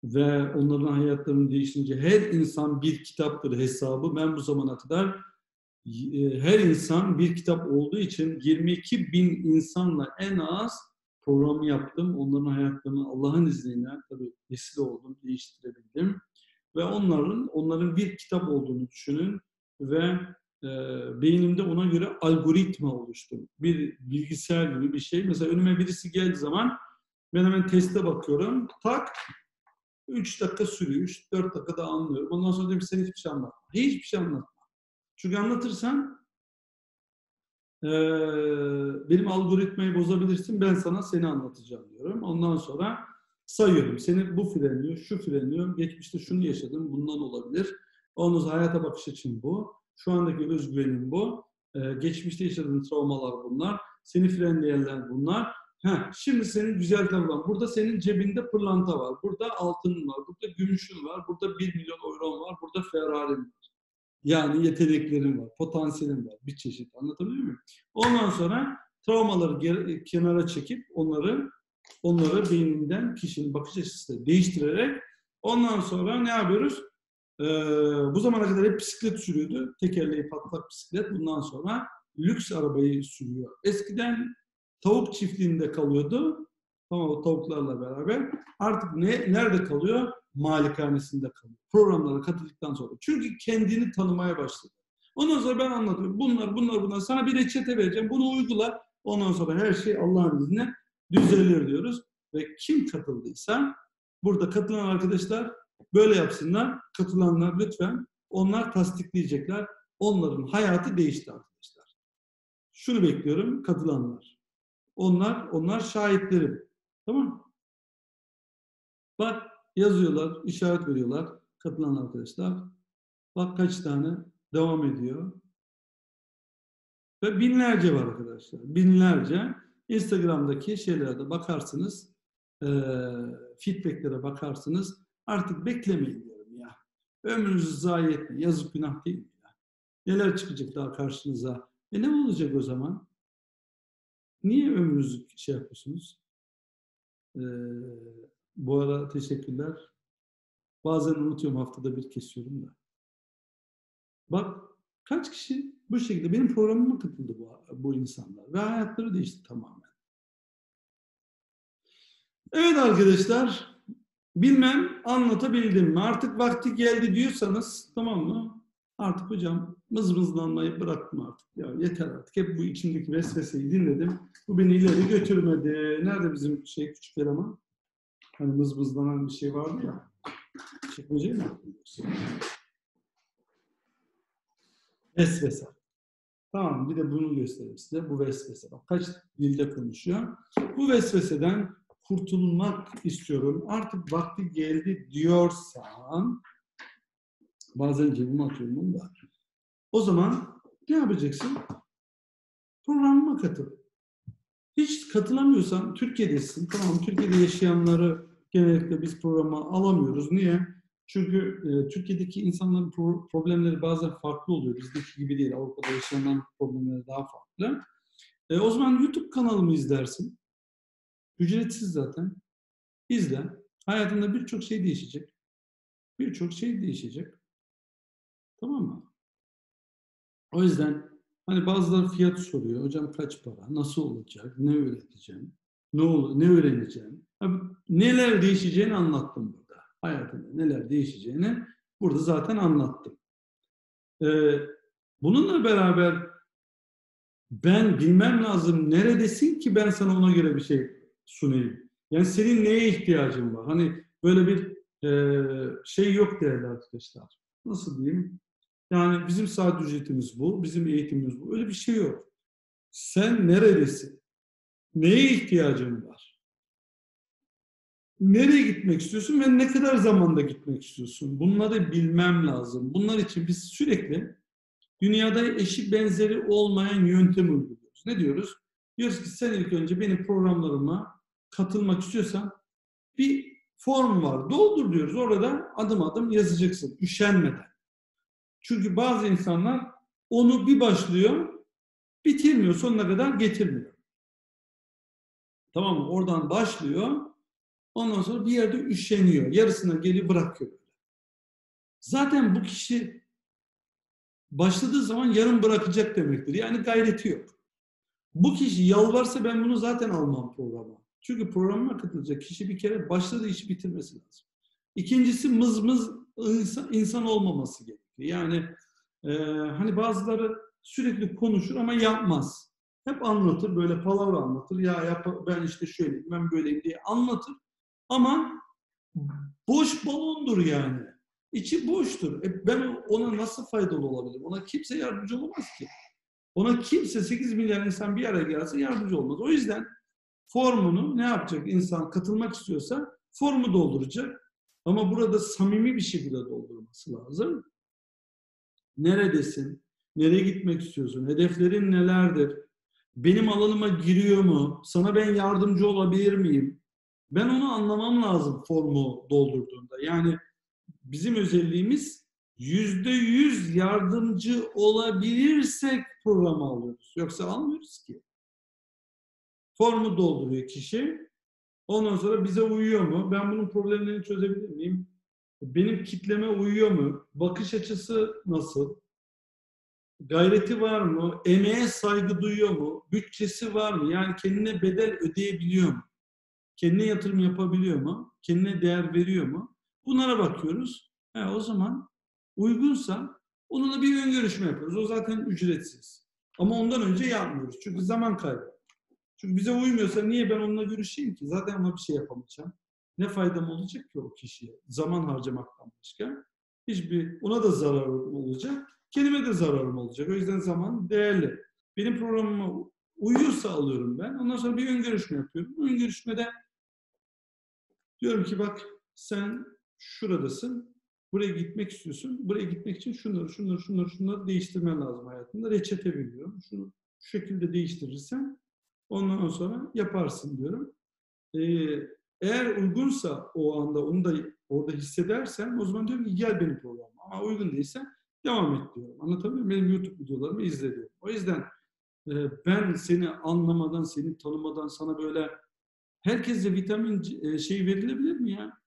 Ve onların hayatlarını değiştirince her insan bir kitaptır hesabı. Ben bu zamana kadar her insan bir kitap olduğu için 22 bin insanla en az programı yaptım. Onların hayatlarını Allah'ın izniyle tabii vesile oldum, değiştirebildim. Ve onların bir kitap olduğunu düşünün ve beynimde ona göre algoritma oluştum. Bir bilgisayar gibi bir şey. Mesela önüme birisi geldiği zaman ben hemen teste bakıyorum. Tak! 3 dakika sürüyor. 3-4 dakikada anlıyorum. Ondan sonra diyorum sen hiçbir şey anlatma. Hiçbir şey anlatma. Çünkü anlatırsan benim algoritmayı bozabilirsin, ben seni anlatacağım diyorum. Ondan sonra sayıyorum. Seni bu frenliyor, şu frenliyor, geçmişte şunu yaşadım, bundan olabilir. Onun hayata bakış açım bu. Şu andaki özgüvenim bu. Geçmişte yaşadığın travmalar bunlar. Seni frenleyenler bunlar. Şimdi seni güzelten var. Burada senin cebinde pırlanta var. Burada altın var. Burada gümüşün var. Burada 1 milyon euron var. Burada Ferrari'm var. Yani yeteneklerim var, potansiyelim var, bir çeşit. Anlatabiliyor muyum? Ondan sonra travmaları kenara çekip onları beyninden kişinin bakış açısıyla değiştirerek ondan sonra ne yapıyoruz? Bu zamana kadar hep bisiklet sürüyordu. Tekerleği patlak bisiklet. Bundan sonra lüks arabayı sürüyor. Eskiden tavuk çiftliğinde kalıyordu. Tamam o tavuklarla beraber. Artık nerede kalıyor? Malikanesinde kalıyor. Programlara katıldıktan sonra. Çünkü kendini tanımaya başladı. Ondan sonra ben anlatıyorum. Bunlar. Sana bir reçete vereceğim. Bunu uygula. Ondan sonra her şey Allah'ın izniyle düzelir diyoruz. Ve kim katıldıysa burada katılan arkadaşlar böyle yapsınlar. Katılanlar lütfen Onlar tasdikleyecekler. Onların hayatı değişti arkadaşlar. Şunu bekliyorum, katılanlar. Onlar şahitlerim. Tamam mı? Bak yazıyorlar, işaret veriyorlar katılan arkadaşlar. Bak kaç tane devam ediyor. Ve binlerce var arkadaşlar. Binlerce. Instagram'daki şeylerde bakarsınız. Feedback'lere bakarsınız. Artık beklemeyin diyorum ya. Ömrünüzü zayi etmeyin. Yazık, günah değil mi ya? Neler çıkacak daha karşınıza? Ne olacak o zaman? Niye ömrünüzü şey yapıyorsunuz? Bu ara teşekkürler. Bazen unutuyorum, haftada bir kesiyorum da. Bak kaç kişi bu şekilde benim programıma katıldı bu insanlar. Ve hayatları değişti tamamen. Evet arkadaşlar. Bilmem anlatabildim mi? Artık vakti geldi diyorsanız, tamam mı? Artık hocam mızmızlanmayı bıraktım artık. Ya yeter artık. Hep bu içimdeki vesveseyi dinledim. Bu beni ileri götürmedi. Nerede bizim şey küçük eleman? Hani mızmızlanan bir şey vardı ya. Çekmeceyi mi yapıyorsun? Vesvese. Tamam, bir de bunu göstereyim size. Bu vesvese. Bak kaç dilde konuşuyor. Bu vesveseden kurtulmak istiyorum. Artık vakti geldi diyorsan, bazen cebime atıyorum onu da. O zaman ne yapacaksın? Programıma katıl. Hiç katılamıyorsan Türkiye'desin. Tamam, Türkiye'de yaşayanları genellikle biz programa alamıyoruz. Niye? Çünkü Türkiye'deki insanların problemleri bazen farklı oluyor. Bizdeki gibi değil. Avrupa'da yaşanan problemleri daha farklı. O zaman YouTube kanalımı izlersin. Ücretsiz zaten. İzle. Hayatında birçok şey değişecek. Birçok şey değişecek. Tamam mı? O yüzden hani bazıları fiyat soruyor. Hocam kaç para? Nasıl olacak? Ne öğreteceğim? Ne öğreneceğim? Neler değişeceğini anlattım burada. Hayatında neler değişeceğini burada zaten anlattım. Bununla beraber ben bilmem lazım neredesin ki ben sana ona göre bir şey sunayım. Yani senin neye ihtiyacın var? Hani böyle bir şey yok değerli arkadaşlar. Nasıl diyeyim? Yani bizim saat ücretimiz bu, bizim eğitimimiz bu. Öyle bir şey yok. Sen neredesin? Neye ihtiyacın var? Nereye gitmek istiyorsun ve ne kadar zamanda gitmek istiyorsun? Bunları bilmem lazım. Bunlar için biz sürekli dünyada eşi benzeri olmayan yöntemi uyguluyoruz. Ne diyoruz? Diyoruz ki sen ilk önce benim programlarıma katılmak istiyorsan bir form var. Doldur diyoruz. Orada adım adım yazacaksın. Üşenmeden. Çünkü bazı insanlar onu bir başlıyor, bitirmiyor. Sonuna kadar getirmiyor. Tamam mı? Oradan başlıyor. Ondan sonra bir yerde üşeniyor. Yarısına geri bırakıyor. Zaten bu kişi başladığı zaman yarım bırakacak demektir. Yani gayreti yok. Bu kişi yalvarsa ben bunu zaten almam programa. Çünkü programa katılacak kişi bir kere başladığı işi bitirmesi lazım. İkincisi mızmız insan olmaması gerekiyor. Yani hani bazıları sürekli konuşur ama yapmaz. Hep anlatır, böyle palavra anlatır. Ya ben işte şöyleyim, ben böyleyim diye anlatır. Ama boş balondur yani. İçi boştur. Ben ona nasıl faydalı olabilirim? Ona kimse yardımcı olamaz ki. Ona kimse 8 milyar insan bir araya gelse yardımcı olmaz. O yüzden formunu ne yapacak? İnsan katılmak istiyorsa formu dolduracak. Ama burada samimi bir şekilde doldurması lazım. Neredesin? Nereye gitmek istiyorsun? Hedeflerin nelerdir? Benim alanıma giriyor mu? Sana ben yardımcı olabilir miyim? Ben onu anlamam lazım formu doldurduğunda. Yani bizim özelliğimiz %100 yardımcı olabilirsek programı alıyoruz. Yoksa almıyoruz ki. Formu dolduruyor kişi. Ondan sonra bize uyuyor mu? Ben bunun problemlerini çözebilir miyim? Benim kitleme uyuyor mu? Bakış açısı nasıl? Gayreti var mı? Emeğe saygı duyuyor mu? Bütçesi var mı? Yani kendine bedel ödeyebiliyor mu? Kendine yatırım yapabiliyor mu? Kendine değer veriyor mu? Bunlara bakıyoruz. O zaman uygunsa onunla bir ön görüşme yapıyoruz. O zaten ücretsiz. Ama ondan önce yapmıyoruz. Çünkü zaman kaybı. Çünkü bize uymuyorsa niye ben onunla görüşeyim ki? Zaten ama bir şey yapamayacağım. Ne faydam olacak ki o kişiye? Zaman harcamaktan başka. Hiçbir, ona da zararım olacak. Kelime de zararım olacak. O yüzden zaman değerli. Benim programıma uyuyorsa alıyorum ben. Ondan sonra bir ön görüşme yapıyorum. Ön görüşmede diyorum ki bak sen şuradasın. Buraya gitmek istiyorsun. Buraya gitmek için şunları değiştirmen lazım hayatında. Reçete veriyorum. Şunu şu şekilde değiştirirsen ondan sonra yaparsın diyorum. Eğer uygunsa o anda onu da orada hissedersen o zaman diyorum ki gel benim programıma. Ama uygun değilse devam et diyorum. Anlatabiliyor muyum? Benim YouTube videolarımı izle diyorum. O yüzden ben seni anlamadan, seni tanımadan sana böyle herkese vitamin şeyi verilebilir mi ya?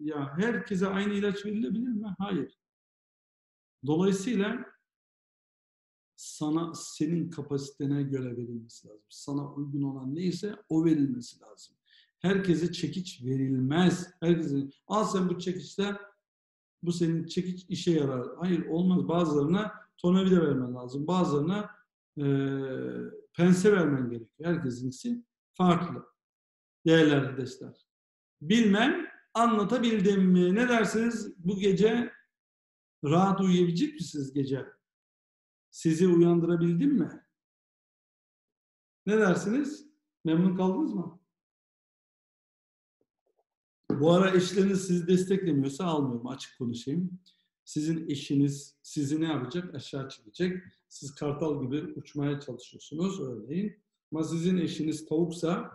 Ya herkese aynı ilaç verilebilir mi? Hayır. Dolayısıyla sana, senin kapasitene göre verilmesi lazım. Sana uygun olan neyse o verilmesi lazım. Herkese çekiç verilmez. Herkese al sen bu çekiçten, bu senin çekiç işe yarar. Hayır olmaz. Bazılarına tornavida vermen lazım. Bazılarına pense vermen gerekiyor. Herkesinkisi farklı. Değerli arkadaşlar. Bilmem, anlatabildim mi? Ne dersiniz? Bu gece rahat uyuyabilecek misiniz gece? Sizi uyandırabildim mi? Ne dersiniz? Memnun kaldınız mı? Bu ara eşleriniz sizi desteklemiyorsa almıyorum. Açık konuşayım. Sizin eşiniz sizi ne yapacak? Aşağı çekecek. Siz kartal gibi uçmaya çalışıyorsunuz örneğin. Ama sizin eşiniz tavuksa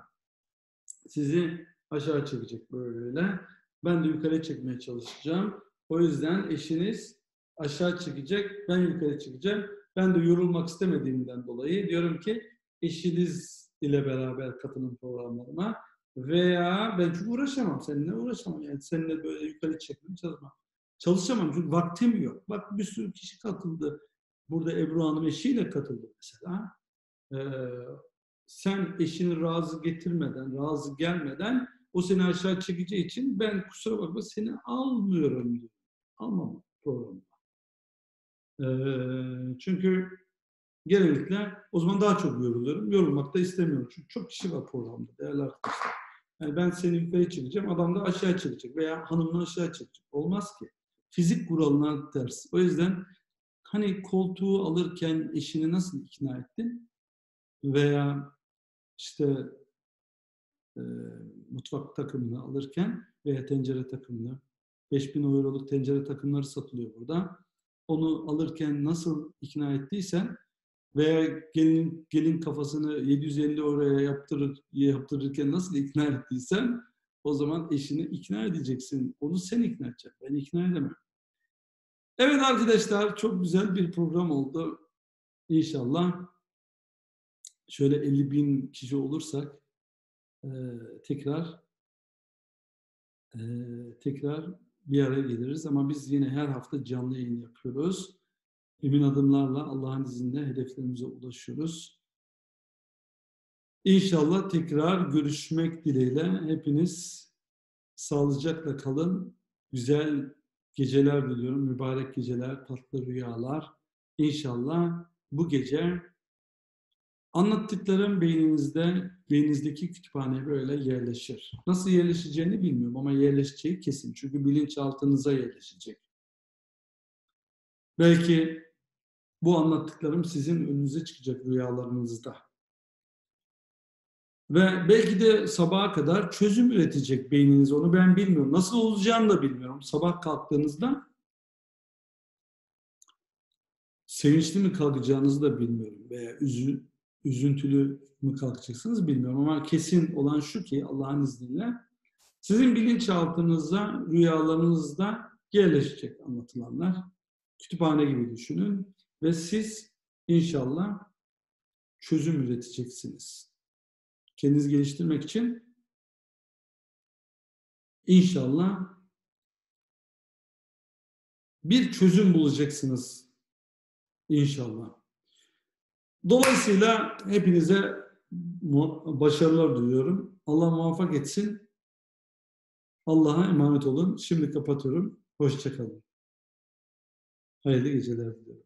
sizi aşağı çekecek böyle. Ben de yukarı çekmeye çalışacağım. O yüzden eşiniz aşağı çekecek, ben yukarı çekeceğim. Ben de yorulmak istemediğimden dolayı diyorum ki eşiniz ile beraber katılın programlarıma veya ben çünkü uğraşamam, seninle uğraşamam. Yani seninle böyle yukarı çekmeye çalışmam. Çalışamam çünkü vaktim yok. Bak bir sürü kişi katıldı. Burada Ebru Hanım eşiyle katıldı mesela. Sen eşini razı gelmeden o seni aşağı çekeceği için ben kusura bakma seni almıyorum diyor. Almam programı. Çünkü genellikle o zaman daha çok yoruluyorum. Yorulmak da istemiyorum. Çünkü çok kişi var programda değerli arkadaşlar. Yani ben seni yukarı çekeceğim, adam da aşağı çekecek veya hanımını aşağı çekecek. Olmaz ki. Fizik kuralına ters. O yüzden hani koltuğu alırken eşini nasıl ikna ettin? Veya işte mutfak takımını alırken veya tencere takımını, 5.000 euroluk tencere takımları satılıyor burada. Onu alırken nasıl ikna ettiysen veya gelin kafasını 750 euroya yaptırırken nasıl ikna ettiysen o zaman eşini ikna edeceksin. Onu sen ikna edeceksin. Ben ikna edemem. Evet arkadaşlar çok güzel bir program oldu. İnşallah şöyle 50.000 kişi olursak tekrar bir araya geliriz. Ama biz yine her hafta canlı yayın yapıyoruz. Emin adımlarla Allah'ın izniyle hedeflerimize ulaşıyoruz. İnşallah tekrar görüşmek dileğiyle. Hepiniz sağlıcakla kalın. Güzel geceler diliyorum. Mübarek geceler, tatlı rüyalar. İnşallah bu gece anlattıklarım beyninizdeki kütüphaneye böyle yerleşir. Nasıl yerleşeceğini bilmiyorum ama yerleşeceği kesin. Çünkü bilinçaltınıza yerleşecek. Belki bu anlattıklarım sizin önünüze çıkacak rüyalarınızda. Ve belki de sabaha kadar çözüm üretecek beyniniz. Onu ben bilmiyorum. Nasıl olacağını da bilmiyorum. Sabah kalktığınızda sevinçli mi kalkacağınızı da bilmiyorum. Veya üzüntülü mü kalkacaksınız bilmiyorum ama kesin olan şu ki Allah'ın izniyle sizin bilinçaltınıza, rüyalarınızda yerleşecek anlatılanlar. Kütüphane gibi düşünün ve siz inşallah çözüm üreteceksiniz. Kendinizi geliştirmek için inşallah bir çözüm bulacaksınız. İnşallah. Dolayısıyla hepinize başarılar diliyorum. Allah muvaffak etsin. Allah'a emanet olun. Şimdi kapatıyorum. Hoşça kalın. Hayırlı geceler diliyorum.